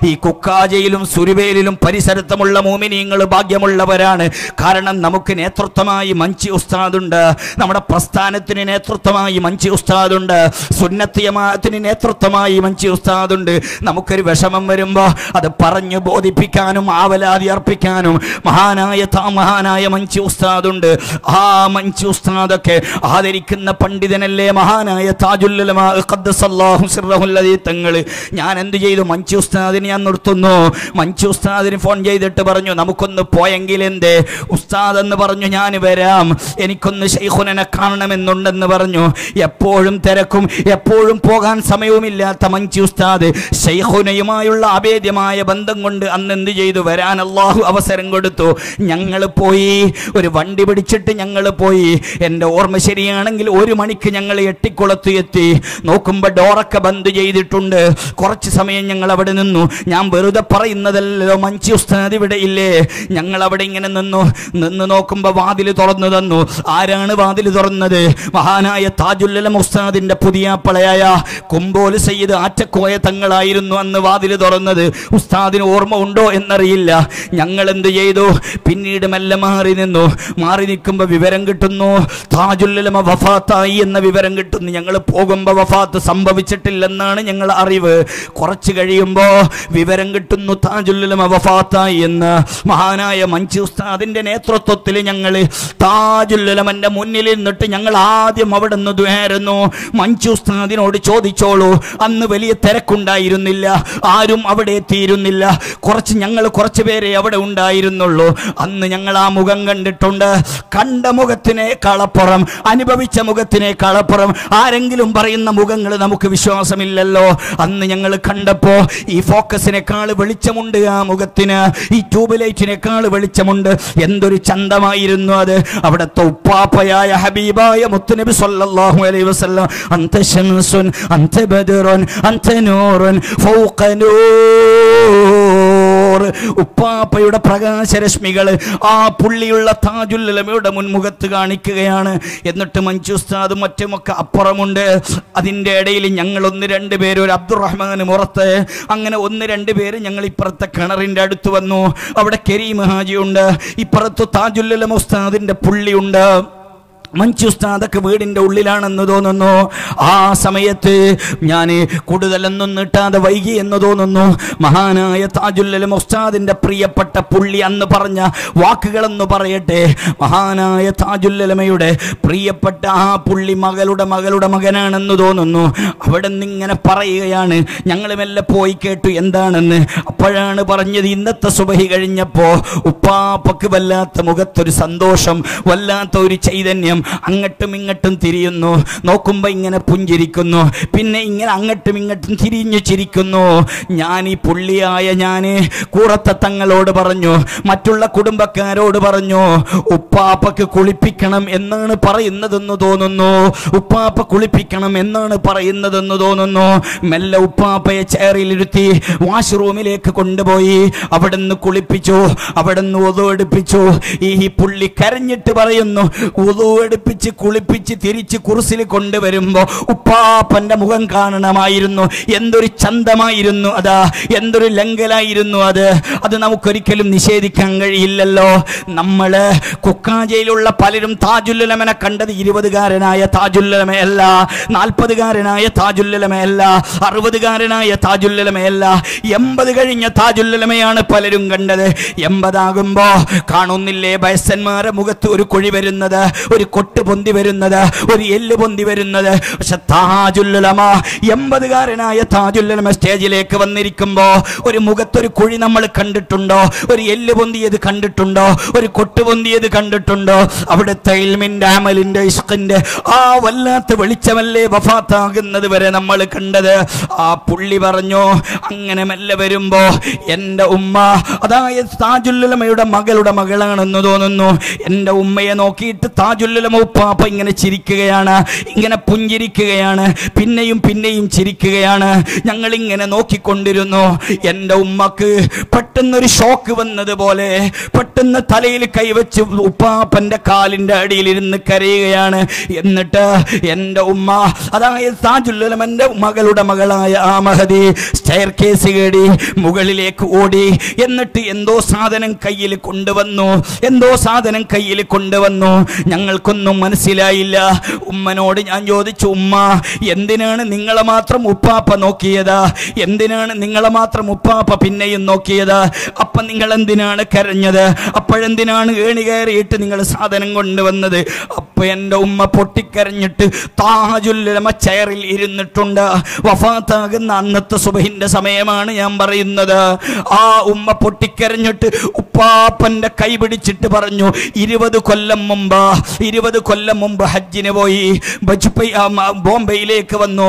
ഈ കുക്കാജയിലും സുരുവേലിലും പരിസരത്തുമുള്ള മുഅ്മിനീങ്ങൾ ഭാഗ്യമുള്ളവരാണ്. കാരണം നമുക്ക് നേതൃത്വമായി മഞ്ചി ഉസ്താദുണ്ട്, നമ്മുടെ പ്രസ്ഥാനത്തിന് നേതൃത്വമായി മഞ്ചി ഉസ്താദുണ്ട്, സുന്നത്ത് ജമാഅത്തിന് നേതൃത്വമായി മഞ്ചി ഉസ്താദുണ്ട്. നമുക്കൊരു വിഷമം വരുമ്പോൾ അത് പറഞ്ഞു ബോധിപ്പിക്കാനും ആവലാതി അർപ്പിക്കാനും മഹാനായ മഞ്ചി ഉസ്താദുണ്ട്. ആ മഞ്ചി ഉസ്താദൊക്കെ ആദരിക്കുന്ന പണ്ഡിതനല്ലേ മഹാനായ താജുൽ ഉലമാ ഖദ്ദസല്ലാഹു സിർറഹുൽ ലദീ തങ്ങൾ. ഞാൻ എന്തു ചെയ്തു? മഞ്ചി ഉസ്താദിന് ഞാൻ നിർത്തുന്നു. മഞ്ചി ഉസ്താദിന് ഫോൺ ചെയ്തിട്ട് പറഞ്ഞു, നമുക്കൊന്ന് പോയെങ്കിൽ എന്തേ ഉസ്താദ് എന്ന് പറഞ്ഞു, ഞാൻ വരാം, എനിക്കൊന്ന് ശൈഖുനെ കാണണമെന്നുണ്ടെന്ന് പറഞ്ഞു. എപ്പോഴും തിരക്കും, എപ്പോഴും പോകാൻ സമയവുമില്ലാത്ത മഞ്ചി ഉസ്താദ് ശൈഖുനയുമായുള്ള അഭേദ്യമായ ബന്ധം കൊണ്ട് അന്ന് എന്ത് ചെയ്തു? വരാൻ അള്ളാഹു അവസരം കൊടുത്തു. ഞങ്ങൾ പോയി, ഒരു വണ്ടി പിടിച്ചിട്ട് ഞങ്ങൾ പോയി. എൻ്റെ ഓർമ്മ ശരിയാണെങ്കിൽ 1 മണിക്ക് ഞങ്ങൾ എട്ടിക്കുളത്ത് എത്തി. നോക്കുമ്പോൾ ഡോറൊക്കെ ബന്ദ് ചെയ്തിട്ടുണ്ട്. കുറച്ച് സമയം ഞങ്ങൾ അവിടെ നിന്നു. ഞാൻ വെറുതെ പറയുന്നതല്ലോ, മഞ്ചി ഉസ്താദ് ഇവിടെ ഇല്ലേ? ഞങ്ങൾ അവിടെ ഇങ്ങനെ നിന്ന് നോക്കുമ്പോൾ വാതിൽ തുറന്നു തന്നു. ആരാണ് വാതിൽ തുറന്നത്? മഹാനായ താജുൽ ഉലമ ഉസ്താദിന്റെ പുതിയ പളയായ കുമ്പോൽ സയ്യിദ് ആറ്റക്കോയ തങ്ങളായിരുന്നു അന്ന് വാതിൽ തുറന്നത്. ഉസ്താദിന് ഓർമ്മ ഉണ്ടോ എന്നറിയില്ല. ഞങ്ങൾ എന്ത് ചെയ്തു? പിന്നീട് മെല്ലെ മാറി നിന്നു. മാറി നിൽക്കുമ്പോൾ വിവരം കിട്ടുന്നു, താജുൽ ഉലമ വഫാത്തായി എന്ന വിവരം കിട്ടുന്നു. ഞങ്ങൾ പോകുമ്പോൾ വഫാത്ത് സംഭവിച്ചിട്ടില്ലെന്നാണ് ഞങ്ങൾ അറിവ്. കുറച്ച് കഴിയുമ്പോൾ വിവരം കിട്ടുന്നു താജുലുലമ വഫാത്തായി എന്ന്. മഹാനായ മഞ്ചി ഉസ്താദിൻ്റെ നേതൃത്വത്തിൽ ഞങ്ങൾ താജുലുലമൻ്റെ മുന്നിൽ നിന്നിട്ട് ഞങ്ങൾ ആദ്യം അവിടെ നിന്ന് ദുആയിരുന്നു. മഞ്ചി ഉസ്താദിനോട് ചോദിച്ചോളൂ. അന്ന് വലിയ തിരക്കുണ്ടായിരുന്നില്ല, ആരും അവിടെ എത്തിയിരുന്നില്ല. കുറച്ച് പേരെ അവിടെ ഉണ്ടായിരുന്നുള്ളൂ. അന്ന് ഞങ്ങൾ ആ മുഖം കണ്ടിട്ടുണ്ട്. കണ്ട മുഖത്തിനെ കളപ്പുറം, അനുഭവിച്ച മുഖത്തിനെ കളപ്പുറം ആരെങ്കിലും പറയുന്ന മുഖങ്ങൾ നമുക്ക് വിശ്വാസമില്ലല്ലോ. അന്ന് ഞങ്ങൾ കണ്ടപ്പോൾ ഈ ഫോക്കസിനേക്കാൾ വെളിച്ചമുണ്ട് ആ മുഖത്തിന്, ഈ ട്യൂബ് ലൈറ്റിനേക്കാൾ വെളിച്ചമുണ്ട്. എന്തൊരു ചന്തമായിരുന്നു അത്. അവിടുത്തെ ഉപ്പാപ്പയായ ഹബീബായ മുത്തുനബി സല്ലല്ലാഹു അലൈഹി വസല്ലം അൻത ശംസുൻ അൻത ബദറുൻ അൻത നൂറുൻ ഫൗഖ നൂർ. ഉപ്പാപ്പയുടെ പ്രകാശരശ്മികൾ ആ പുള്ളിയുള്ള താജുലുലമയുടെ മുൻമുഖത്ത് കാണിക്കുകയാണ്. എന്നിട്ട് മഞ്ജു ഉസ്താദും മറ്റുമൊക്കെ അപ്പുറമുണ്ട്. അതിൻ്റെ ഇടയിൽ ഞങ്ങൾ ഒന്ന് രണ്ട് പേര്, ഒരു അബ്ദുറഹ്മാൻ മുറത്ത്, അങ്ങനെ ഒന്ന് രണ്ട് പേര് ഞങ്ങൾ ഇപ്പുറത്തെ കിണറിൻ്റെ അടുത്ത് വന്നു. അവിടെ കരീം ഹാജിയുണ്ട്, ഇപ്പുറത്ത് താജുലുലമ ഉസ്താദിൻ്റെ പുള്ളിയുണ്ട്. മഞ്ജു ഉസ്താദൊക്കെ വീടിൻ്റെ ഉള്ളിലാണെന്ന് തോന്നുന്നു. ആ സമയത്ത് ഞാൻ കൂടുതലൊന്നും നീട്ടാതെ വൈകി എന്ന് തോന്നുന്നു. മഹാനായ താജുലുലമ ഉസ്താദിൻ്റെ പ്രിയപ്പെട്ട പുള്ളി അന്ന് പറഞ്ഞ വാക്കുകളെന്ന് പറയട്ടെ. മഹാനായ താജുലുലമയുടെ പ്രിയപ്പെട്ട ആ പുള്ളി മകളുടെ മകനാണെന്ന് തോന്നുന്നു. അവിടെ നിന്നിങ്ങനെ പറയുകയാണ്. ഞങ്ങൾ മെല്ലെ പോയി കേട്ടു എന്താണെന്ന്. അപ്പോഴാണ് പറഞ്ഞത്, ഇന്നത്തെ സുബഹി കഴിഞ്ഞപ്പോൾ ഉപ്പാപ്പക്ക് വല്ലാത്ത മുഖത്തൊരു സന്തോഷം, വല്ലാത്ത ഒരു ചൈതന്യം. അങ്ങോട്ടും ഇങ്ങോട്ടും തിരിയുന്നു, നോക്കുമ്പോ ഇങ്ങനെ പുഞ്ചിരിക്കുന്നു, പിന്നെ ഇങ്ങനെ അങ്ങോട്ടും ഇങ്ങോട്ടും തിരിഞ്ഞു ചിരിക്കുന്നു. ഞാൻ ഈ പുള്ളിയായ ഞാന് കൂറത്തെ തങ്ങളോട് പറഞ്ഞു, മറ്റുള്ള കുടുംബക്കാരോട് പറഞ്ഞു, ഉപ്പാപ്പക്ക് കുളിപ്പിക്കണം എന്നാണ് പറയുന്നതെന്ന് തോന്നുന്നു, ഉപ്പാപ്പ കുളിപ്പിക്കണം എന്നാണ് പറയുന്നതെന്ന് തോന്നുന്നു. മെല്ലെ ഉപ്പാപ്പയെ ചെയറിലിരുത്തി വാഷ്റൂമിലേക്ക് കൊണ്ടുപോയി. അവിടുന്ന് കുളിപ്പിച്ചു, അവിടുന്ന് ഒതു എടുപ്പിച്ചു. ഈ പുള്ളി കരഞ്ഞിട്ട് പറയുന്നു, ഒതു എടുപ്പിച്ച് കുളിപ്പിച്ച് തിരിച്ച് കുർസിൽ കൊണ്ടുവരുമ്പോ ഉപ്പാപ്പന്റെ മുഖം കാണണമായിരുന്നു. എന്തൊരു ചന്തമായിരുന്നു അതാ, എന്തൊരു ലംഘലായിരുന്നു അത്. അത് നമുക്കൊരിക്കലും നിഷേധിക്കാൻ കഴിയില്ലല്ലോ. നമ്മള് കുക്കാഞ്ചേരിയിലുള്ള പലരും താജുലുലമനെ കണ്ടത് 20-കാരനായ താജുലുലമയല്ല, 40-കാരനായ താജുലുലമയല്ല, 60-കാരനായ താജുലുലമയല്ല, 80 കഴിഞ്ഞ താജുലുലമയാണ് പലരും കണ്ടത്. 80 ആകുമ്പോ കാണുന്നില്ലേ വയസ്സന്മാരെ മുഖത്ത് ഒരു കുഴി വരുന്നത്, ഒരു കൊട്ട് പൊന്തി വരുന്നത്, ഒരു എല്ല് പൊന്തി വരുന്നത്. പക്ഷെ താജുലുലമ 80-കാരനായ താജുലുലമ സ്റ്റേജിലേക്ക് വന്നിരിക്കുമ്പോ ഒരു മുഖത്തൊരു കുഴി നമ്മൾ കണ്ടിട്ടുണ്ടോ? ഒരു എല്ല് പൊന്തിയത് കണ്ടിട്ടുണ്ടോ? ഒരു കൊട്ട് പൊന്തിയത് കണ്ടിട്ടുണ്ടോ? അവിടുത്തെ ഇൽമിന്റെ, അമലിന്റെ, ഇഷ്കിന്റെ ആ വല്ലാത്ത വെളിച്ചമല്ലേ വഫാത്താകുന്നത് വരെ നമ്മൾ കണ്ടത്. ആ പുള്ളി പറഞ്ഞു, അങ്ങനെ മെല്ലെ വരുമ്പോ എന്റെ ഉമ്മ, അതായത് താജുലുലമയുടെ മകളുടെ മകളാണെന്ന് തോന്നുന്നു, എന്റെ ഉമ്മയെ നോക്കിയിട്ട് താജുലുലമ ഉപ്പാപ്പ ഇങ്ങനെ ചിരിക്കുകയാണ്, ഇങ്ങനെ പുഞ്ചിരിക്കുകയാണ്, പിന്നെയും പിന്നെയും ചിരിക്കുകയാണ്. ഞങ്ങൾ ഇങ്ങനെ നോക്കിക്കൊണ്ടിരുന്നു. എൻ്റെ ഉമ്മക്ക് പെട്ടെന്നൊരു ഷോക്ക് വന്നതുപോലെ പെട്ടെന്ന് തലയിൽ കൈവച്ച് ഉപ്പാപ്പൻ്റെ കാലിൻ്റെ അടിയിലിരുന്ന് കരയുകയാണ്. എന്നിട്ട് എൻ്റെ ഉമ്മ, അതായത് താജുലുലമൻ്റെ മകളുടെ മകളായ ആ മഹദി സ്റ്റെയർ കേസ് കയറി മുകളിലേക്ക് ഓടി. എന്നിട്ട് എന്തോ സാധനം കയ്യിൽ കൊണ്ടുവന്നു. ഞങ്ങൾക്കൊന്നും മനസ്സിലായില്ല. ഉമ്മനോട് ഞാൻ ചോദിച്ചു, ഉമ്മ എന്തിനാണ് നിങ്ങളെ മാത്രം ഉപ്പാപ്പ നോക്കിയത്? എന്തിനാണ് നിങ്ങളെ മാത്രം ഉപ്പാപ്പ പിന്നെയും നോക്കിയത്? അപ്പം നിങ്ങൾ എന്തിനാണ് കരഞ്ഞത്? അപ്പോഴെന്തിനാണ് ഏണി കയറിയിട്ട് നിങ്ങൾ സാധനം കൊണ്ടുവന്നത്? അപ്പം എൻ്റെ ഉമ്മ പൊട്ടിക്കരഞ്ഞിട്ട് താജുലുലമ ചെയറിൽ ഇരുന്നിട്ടുണ്ട്. വഫാത്താകുന്ന അന്നത്തെ സുബഹിൻ്റെ സമയമാണ് ഞാൻ പറയുന്നത്. ആ ഉമ്മ പൊട്ടിക്കരഞ്ഞിട്ട് ഉപ്പാപ്പൻ്റെ കൈ പിടിച്ചിട്ട് പറഞ്ഞു, 20 കൊല്ലം മുമ്പ് ഹജ്ജിന് പോയി ബോംബെയിലേക്ക് വന്നു,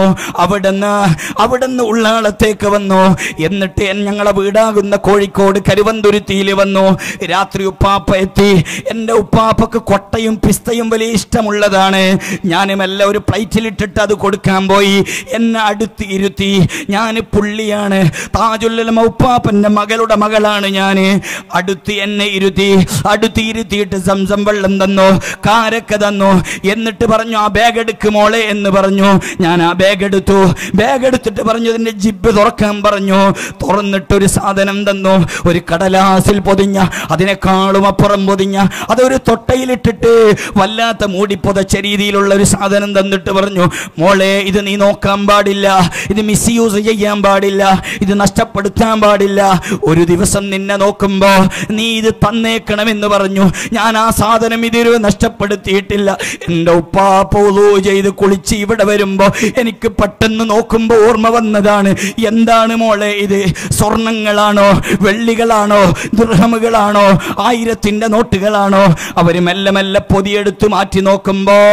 അവിടുന്ന് ഉള്ളാളത്തേക്ക് വന്നു. എന്നിട്ട് ഞങ്ങളെ വീടാകുന്ന കോഴിക്കോട് കരുവന്തുരുത്തിയിൽ വന്നു. രാത്രി ഉപ്പാപ്പ എത്തി. എൻ്റെ ഉപ്പാപ്പക്ക് കൊട്ടയും പിസ്തയും വലിയ ഇഷ്ടമുള്ളതാണ്. ഞാനുമെല്ലാം ഒരു പ്ലേറ്റിലിട്ടിട്ട് അത് കൊടുക്കാൻ പോയി. എന്നെ അടുത്ത് ഇരുത്തി. ഞാൻ പുള്ളിയാണ്, താജുലുലമ ഉപ്പാപ്പൻ്റെ മകളുടെ മകളാണ് ഞാൻ. അടുത്ത് എന്നെ ഇരുത്തി. അടുത്ത് ഇരുത്തിയിട്ട് സംസം വെള്ളം തന്നു, കാര അവൾക്ക് തന്നു. എന്നിട്ട് പറഞ്ഞു, ആ ബാഗ് എടുക്ക് മോളെ എന്ന് പറഞ്ഞു. ഞാൻ ആ ബാഗ് എടുത്തു. ബാഗ് എടുത്തിട്ട് പറഞ്ഞു ഇതിൻ്റെ ജിബ് തുറക്കാൻ പറഞ്ഞു. തുറന്നിട്ടൊരു സാധനം തന്നു, ഒരു കടലാസിൽ പൊതിഞ്ഞ, അതിനേക്കാളും അപ്പുറം പൊതിഞ്ഞ, അതൊരു തൊട്ടയിലിട്ടിട്ട് വല്ലാത്ത മൂടി പൊതച്ച രീതിയിലുള്ള ഒരു സാധനം തന്നിട്ട് പറഞ്ഞു, മോളെ ഇത് നീ നോക്കാൻ പാടില്ല, ഇത് മിസ് യൂസ് ചെയ്യാൻ പാടില്ല, ഇത് നഷ്ടപ്പെടുത്താൻ പാടില്ല. ഒരു ദിവസം നിന്നെ നോക്കുമ്പോൾ നീ ഇത് തന്നേക്കണമെന്ന് പറഞ്ഞു. ഞാൻ ആ സാധനം ഇതിരു നഷ്ടപ്പെടുത്തിയിട്ടില്ല. എൻ്റെ ഉപ്പാ പോലൂ ചെയ്ത് കുളിച്ച് ഇവിടെ വരുമ്പോൾ എനിക്ക് പെട്ടെന്ന് നോക്കുമ്പോൾ ഓർമ്മ വന്നതാണ്. എന്താണ് മോളെ ഇത്? സ്വർണങ്ങളാണോ, വെള്ളികളാണോ, ദൃഹമുകളാണോ, 1000-ൻ്റെ നോട്ടുകളാണോ? അവർ മെല്ലെ മെല്ലെ പൊതിയെടുത്ത് മാറ്റി നോക്കുമ്പോൾ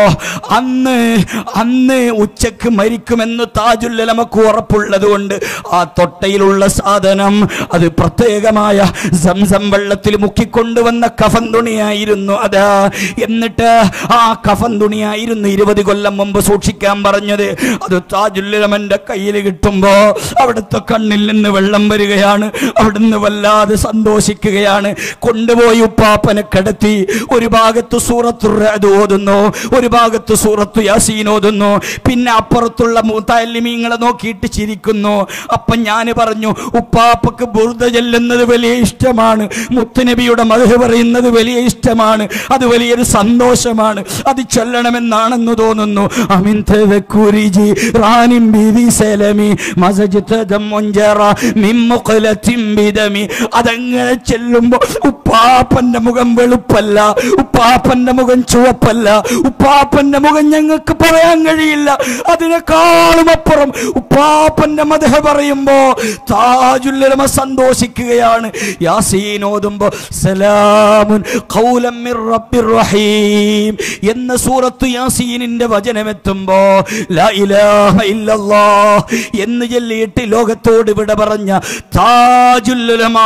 അന്ന് ഉച്ചക്ക് മരിക്കുമെന്ന് താജുല്ലമക്ക് ഉറപ്പുള്ളത് കൊണ്ട് ആ തൊട്ടയിലുള്ള സാധനം അത് പ്രത്യേകമായ സംസം വെള്ളത്തിൽ മുക്കിക്കൊണ്ടുവന്ന കഫൻ തുണിയായിരുന്നു അത്. എന്നിട്ട് ആ കഫൻ തുണിയായിരുന്നു 20 കൊല്ലം മുമ്പ് സൂക്ഷിക്കാൻ പറഞ്ഞത്. അത് താജുല്ലമന്റെ കയ്യിൽ കിട്ടുമ്പോ അവിടുത്തെ കണ്ണിൽ നിന്ന് വെള്ളം വരികയാണ്. അവിടുന്ന് വല്ലാതെ സന്തോഷിക്കുകയാണ്. കൊണ്ടുപോയി ഉപ്പാപ്പനെ കിടത്തി. ഒരു ഭാഗത്ത് സൂറത്തു റഅദ് ഓതുന്നു, ഒരു ഭാഗത്ത് സൂറത്തു യാസീൻ ഓതുന്നു, പിന്നെ അപ്പുറത്തുള്ള മുതല്ലിമീങ്ങളെ നോക്കിയിട്ട് ചിരിക്കുന്നു. അപ്പം ഞാൻ പറഞ്ഞു, ഉപ്പാപ്പക്ക് ബുർദ ചെല്ലുന്നത് വലിയ ഇഷ്ടമാണ്, മുത്തുനബിയുടെ മദ്ഹ് പറയുന്നത് വലിയ ഇഷ്ടമാണ്, അത് വലിയൊരു സന്തോഷമാണ്, അത് ചൊല്ലണമെന്നാണെന്ന് തോന്നുന്നു. അതങ്ങനെ ചെല്ലുമ്പോൾ ഉപ്പാപ്പന്റെ മുഖം വെളുപ്പല്ല, ഉപ്പാപ്പന്റെ മുഖം ചുവപ്പല്ല, ഉപ്പാപ്പന്റെ മുഖം ഞങ്ങൾക്ക് പറയാൻ കഴിയില്ല. അതിനേക്കാളും അപ്പുറം ഉപ്പാപ്പന്റെ മദ്ഹ് പറയുമ്പോ താജുല്ലമ സന്തോഷിക്കുകയാണ്. യാസീൻ ഓതുമ്പോ സലാമുൻ ഖൗലൻ മിർ റബ്ബിർ റഹീം എന്ന സൂറത്ത് യാസീനിന്റെ വചനമെത്തുമ്പോ ലാ ഇലാഹ ഇല്ലല്ലാഹ് എന്ന് ചൊല്ലിയിട്ട് ലോകത്തോട് വിട പറഞ്ഞ താജുൽ ഉലമാ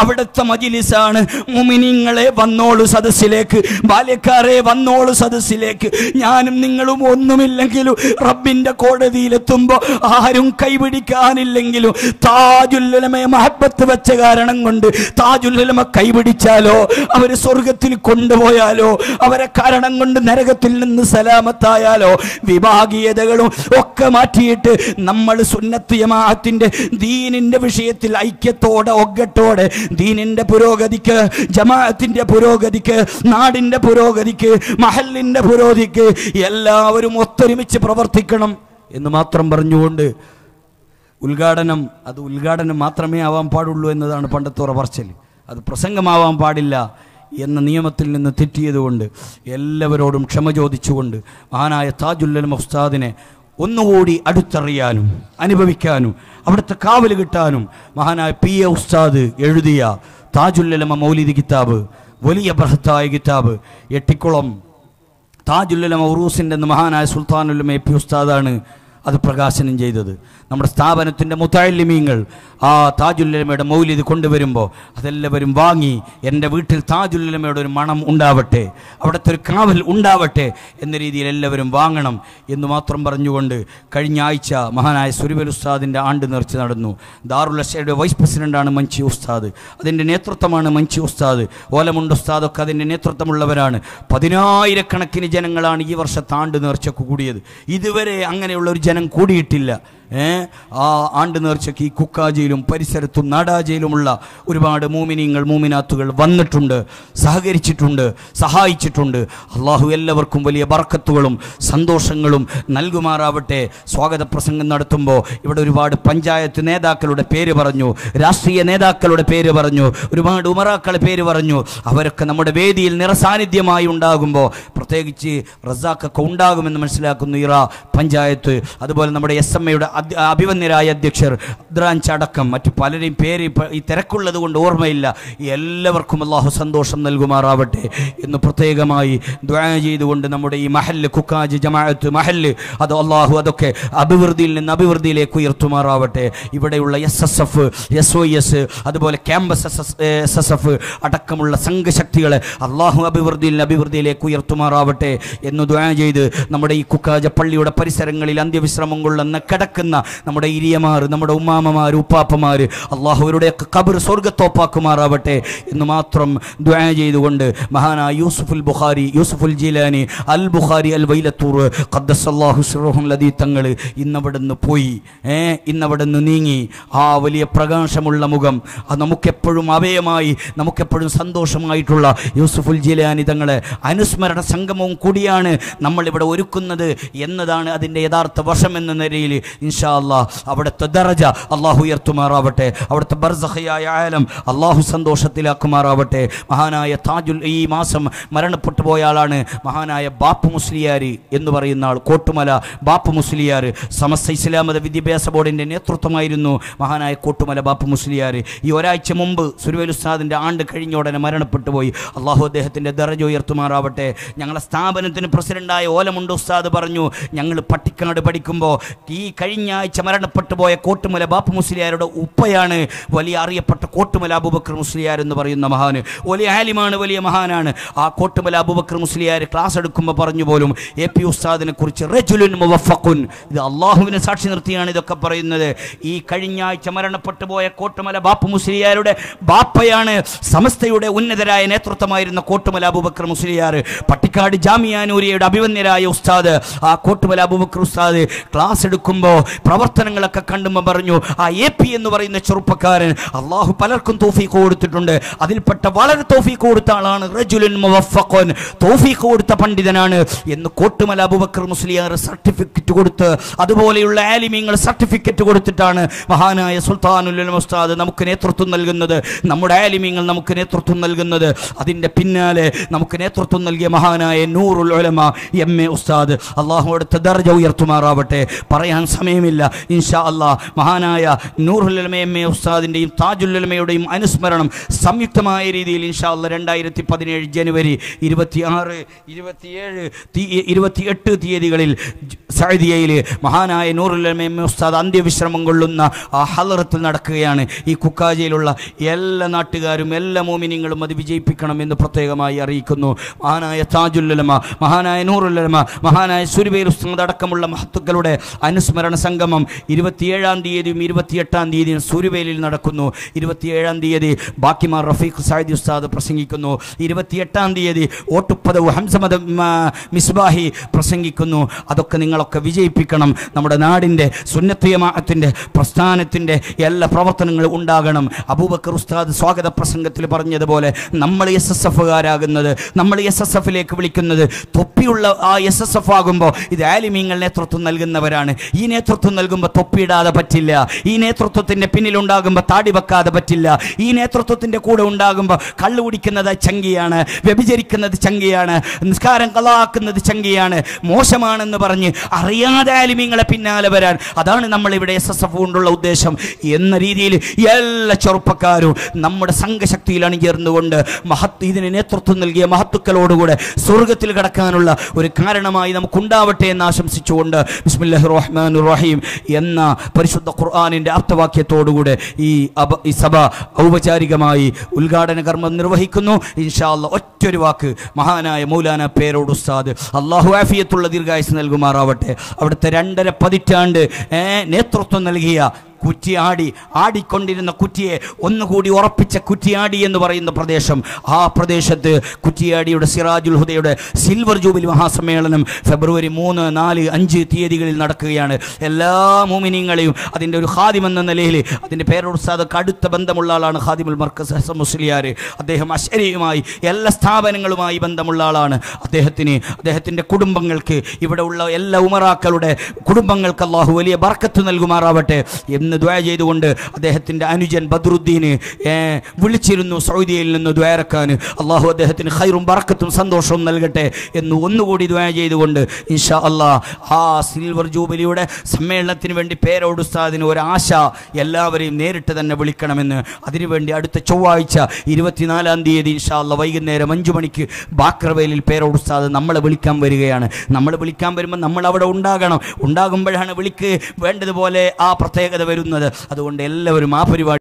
അവിടുത്തെ മജ്‌ലിസാണ്. മുഅ്മിനീങ്ങളെ വന്നോളൂ സദസ്സിലേക്ക്, ബാല്യക്കാരെ വന്നോളൂ സദസ്സിലേക്ക്. ഞാനും നിങ്ങളും ഒന്നുമില്ലെങ്കിലും റബ്ബിന്റെ കോടതിയിലെത്തുമ്പോ ആരും കൈപിടിക്കാനില്ലെങ്കിലും താജുൽ ഉലമയെ മഹബത്ത് വെച്ച കാരണം കൊണ്ട് താജുൽ ഉലമ കൈപിടിച്ചാലോ, അവരെ സ്വർഗത്തിൽ കൊണ്ടുപോയാലോ, അവരെ കാരണം കൊണ്ട് നരകത്തിൽ നിന്ന് സലാമത്തായാലോ, വിഭാഗീയതകളും ഒക്കെ മാറ്റിയിട്ട് നമ്മൾ സുന്നത്ത് ജമാഅത്തിന്റെ ദീനിന്റെ വിഷയത്തിൽ ഐക്യത്തോടെ, ഒഗ്ഗത്തോടെ, ദീനിന്റെ പുരോഗതിക്ക്, ജമാഅത്തിന്റെ പുരോഗതിക്ക്, നാടിന്റെ പുരോഗതിക്ക്, മഹല്ലിന്റെ പുരോഗതിക്ക് എല്ലാവരും ഒത്തൊരുമിച്ച് പ്രവർത്തിക്കണം എന്ന് മാത്രം പറഞ്ഞുകൊണ്ട് ഉദ്ഘാടനം, അത് ഉദ്ഘാടനം മാത്രമേ ആവാൻ പാടുള്ളൂ എന്നതാണ് പണ്ടത്തെ പറച്ചിൽ. അത് പ്രസംഗമാവാൻ പാടില്ല എന്ന നിയമത്തിൽ നിന്ന് തെറ്റിയതുകൊണ്ട് എല്ലാവരോടും ക്ഷമ ചോദിച്ചുകൊണ്ട് മഹാനായ താജുല്ലമ ഉസ്താദിനെ ഒന്നുകൂടി അടുത്തറിയാനും അനുഭവിക്കാനും അവിടുത്തെ കാവൽ കിട്ടാനും മഹാനായ പി എ ഉസ്താദ് എഴുതിയ താജുല്ലമ മൗലിദ് കിതാബ് വലിയ ബൃഹത്തായ കിതാബ്. എട്ടിക്കുളം താജുല്ലമ ഉറൂസിൻ്റെ മഹാനായ സുൽത്താനുല്ലമ എ പി ഉസ്താദാണ് അത് പ്രകാശനം ചെയ്തത്. നമ്മുടെ സ്ഥാപനത്തിൻ്റെ മുതല്ലിമീങ്ങൾ ആ താജുല്ലമയുടെ മൗലിദ് കൊണ്ടുവരുമ്പോൾ അതെല്ലാവരും വാങ്ങി എൻ്റെ വീട്ടിൽ താജുല്ലമയുടെ ഒരു മണം ഉണ്ടാവട്ടെ, അവിടുത്തെ ഒരു കാവൽ ഉണ്ടാവട്ടെ എന്ന രീതിയിൽ എല്ലാവരും വാങ്ങണം എന്ന് മാത്രം പറഞ്ഞുകൊണ്ട് കഴിഞ്ഞ ആഴ്ച മഹാനായ സുരുവൽ ഉസ്താദിൻ്റെ ആണ്ട് നേർച്ച നടന്നു. ദാറുൽ അശ്അയുടെ വൈസ് പ്രസിഡൻ്റാണ് മൻഷി ഉസ്താദ്, അതിൻ്റെ നേതൃത്വമാണ് മൻഷി ഉസ്താദ്. ഓലമുണ്ട് ഉസ്താദൊക്കെ അതിൻ്റെ നേതൃത്വമുള്ളവരാണ്. 10,000-കണക്കിന് ജനങ്ങളാണ് ഈ വർഷത്തെ ആണ്ട് നേർച്ചക്ക് കൂടിയത്. ഇതുവരെ അങ്ങനെയുള്ളൊരു ജനം കൂടിയിട്ടില്ല. ആ ആണ്ട് നേർച്ചയ്ക്ക് ഈ കുക്കാജിയിലും പരിസരത്തും നാടാജയിലുമുള്ള ഒരുപാട് മൂമിനീങ്ങൾ മൂമിനാത്തുകൾ വന്നിട്ടുണ്ട്, സഹകരിച്ചിട്ടുണ്ട്, സഹായിച്ചിട്ടുണ്ട്. അള്ളാഹു എല്ലാവർക്കും വലിയ ബർക്കത്തുകളും സന്തോഷങ്ങളും നൽകുമാറാവട്ടെ. സ്വാഗത പ്രസംഗം നടത്തുമ്പോൾ ഇവിടെ ഒരുപാട് പഞ്ചായത്ത് നേതാക്കളുടെ പേര് പറഞ്ഞു, രാഷ്ട്രീയ നേതാക്കളുടെ പേര് പറഞ്ഞു, ഒരുപാട് ഉമറാക്കളുടെ പേര് പറഞ്ഞു. അവരൊക്കെ നമ്മുടെ വേദിയിൽ നിറസാന്നിധ്യമായി ഉണ്ടാകുമ്പോൾ പ്രത്യേകിച്ച് റസാഖൊക്കെ ഉണ്ടാകുമെന്ന് മനസ്സിലാക്കുന്നു ഇറ പഞ്ചായത്ത്. അതുപോലെ നമ്മുടെ എസ് എം എയുടെ അഭിവന്യരായ അധ്യക്ഷർ അദ്രാഞ്ച് അടക്കം മറ്റു പലരെയും പേര് ഈ തിരക്കുള്ളത് കൊണ്ട് ഓർമ്മയില്ല. എല്ലാവർക്കും അള്ളാഹു സന്തോഷം നൽകുമാറാവട്ടെ എന്ന് പ്രത്യേകമായി ദുആ ചെയ്തുകൊണ്ട് നമ്മുടെ ഈ മഹല്ല് കുക്കാജ് ജമാഅത്ത് മഹല്ല് അത് അള്ളാഹു അതൊക്കെ അഭിവൃദ്ധിയിൽ നിന്ന് അഭിവൃദ്ധിയിലേക്ക് ഉയർത്തുമാറാവട്ടെ. ഇവിടെയുള്ള SSF SOS അതുപോലെ ക്യാമ്പസ് SSF അടക്കമുള്ള സംഘശക്തികളെ അള്ളാഹു അഭിവൃദ്ധിയിൽ നിന്ന് അഭിവൃദ്ധിയിലേക്ക് ഉയർത്തുമാറാവട്ടെ എന്ന് ദുആ ചെയ്ത് നമ്മുടെ ഈ കുക്കാജ പള്ളിയുടെ പരിസരങ്ങളിൽ അന്ത്യവിശ്രമം കൊള്ളുന്ന കിടക്ക് Nakana, Namada Iriamar, Namada Umama, Upapamari, Allah Hurude Kabur Sorga Topakumaravate, in the Matram, Duaji the Wonder, Mahana, Yusuful Bukhari, Yusuful Jilani, Al Bukhari, Al Vailatur, Kadasalla, Husrohun Ladi Tangal, Inavadan Pui, Inavadan Ningi, Ah, Velia Pragan Shamulamugam, Anamukapurum Avemai, Namukapur Sandoshamaitrula, Yusuful Jilani Tangale, Anusmara Sangamon Kudiane, Namalibad Urukunda, Yenadana, the Nedar, the Vashaman, Inshallah, our Tadaraja, Allah who are Tumaravate, our Tabarzahia Alam, Allah who Sandoshatila Kumaravate, Mahana, Tajul E. Masam, Marana Putboyalane, Mahana, Bapu Musliari, Induvarina, Kotumala, Bapu Musliari, Samasai Silama, the Vidibas about in the Netrutomairino, Mahana, Kotumala, Bapu Musliari, Yorachimumbu, Survelu Sad, and the undercurrent and Marana Putboy, Allah who they had in the Darajo Tumaravate, Yangastab and the President I, Olamundo Sada Barnu, Yangal Patikana de Padicumbo, Ki Karina, Chamarana Pataboy, Kotumala, Bapu Musliari, Upayane, Valiari Patakotumala, Abubakar Musliari, and the Barina Mahane, Oli Haliman, William. Mahanan, our Kotamala Bubakar Musliari, class at Kumaparnu Volum, Epiusa and Kurch, Regulin Movafakun, the Allah who in a Sachin Tiana, the Kaparina, E. Karina, Chamarana Potaboya, Kotamala Bapu Musliari, Bapayane, Samastayude, Winnerai, Netrotamai, and the Kotamala Bubakar Musliari, Patikadi Jamia, Nuri, Abivanera, Ustada, our Kotamala Bubakrusade, class at Kumbo, Pravartananga Kakandama Barnu, Ayepi and Novari in the Churpakaran, Allah who Palakuntofi Kurtunda, Adil Patavala Tofi Kurtana. Regulin Mavafakon, Tofi Kurta Pandidanana, in the Kotumala Abubakar Musliari certificate to Gurta, Adaboli Laliming, a certificate to Gurtana, Mahana, Sultan, Lilmosta, Namukanetro Tunal Gunada, Namudaliming, Namukanetro Tunal Gunada, Adinda Pinale, Namukanetro Tunal Yamahana, Nurul Ulema, Yemme Ustad, Allah or Tadarjo Yertumaravate, Parayan Samemilla, Inshallah, Mahana, Nurul Uleme Ustad, in the Tajul Uleme, Anusmaranam, Samyutama Iridil, Inshallah, and I. January, Irvatiare, Irvatiatu Theodil, Sardiale, Mahana, Norulem, Sadandi Vishramangoluna, Halaratanakiane, Ikuka Jelula, Yella Natigarum, Ella Momining Madiviji Picanam in the Protegama Yarikuno, Mahana, Tajulema, Mahana, Norulema, Mahana, Suribe, Sundakamulam, Hatukalude, Anusmaran Sangamam, Irvatier and the Mirvatiatan, the Suribe Narakuno, Irvatier and the Bakima Rafik Sadiusa, the Prasingikuno. Irvatiatan the Otupada Hamzamad Misbahi, Prasangikuno, Adokaningaloka Vijay Picanum, Namadanadinde, Sunatriama Atinde, Prostanatinde, Yella Provatan Undaganum, Abubakar Ustad, Swaga Prasanga Tilbarnia de Bole, Namalesa Safagaragan, Namalesa Safile Kulikan, Topula Yesafagumbo, the Aliming and Netro Tunalgan Navarane, Inetro Tunalgumba Topida the Patilla, Inetro Totin the Pinilundagamba Tadibaka the Patilla, Inetro Totin the Kuda Undagamba, Kaludikana. Changiana, Vebijerikan the Changiana, Nskar and Kalak and the Changiana, Moshaman and the Barani, Ariana Aliming Lapina Leveran, Adan and Namalibade Sasafundo Laudesham, Yen Ridil, Yella Chorpakaru, Namada Sangashakilan Yernuunda, Mahati in Etrotunel, Mahatukaloda, Surgatil Garakanula, Urikaranama, Kundavate, Nasham Sichunda, Bismillah Rahman Rahim, Yenna, Parishud the Quran in the Aptavaki Todude, Isaba, Ovacharigamai, Ulgad and Garman Nurvahikuno. Inshallah, Otturiwaku, Mahana, Mulana, Perudusad, Allah, who Afiatul Dirgais Nelgumaravate, our Terender Paditande, Netrotonalgia. Kutiadi, Adi Kondi and the Kutie, Unhudi or Pitcha Kutiadi and the Varin the Pradesham, Ah Pradeshat, Kutiadi, Sirajul Hude, Silver Jubilee Mahasamelanum, February Moon, Nali, Anji Tiedigal Narakiana, Ella Muminingalim, Adindu Hadiman and the Lili, Adin Perusa, the Kadutta Bandamulala and Hadimul Marcus Musiliari, Adehemasheri, Ella Stabangaluma, Bandamulalan, Adehatini, Adehatin the Kudumbangalke, Ivadula, Ella Umarakalude, Kudumbangalkala, Huelia Barkatunal Gumaravate, the Duaje wonder, they had in the Anujan Badrudini, Vulichirno, Saudi, and the Duarakan, Allah, they had in Khairum Barkatum Sandoshon Nalgate, and the Wunduodi Duaje the wonder, Inshallah, Ah, Silver Jubilee, Same Latin Vendi Pero Dustad in Urasha, Yelavari, Nerita than Nabulikanamena, Adrivendi Aditachovicha, Irvatinala and the Inshallah, Vaganer, Manjumaniki, Bakravel, Pero Dustad, Namabulikam Veriana, Namabulikam, Namada Undagano, Undagam Berhanabulik, went to the Vole, Ah, Protega. That's one day, every map, everybody.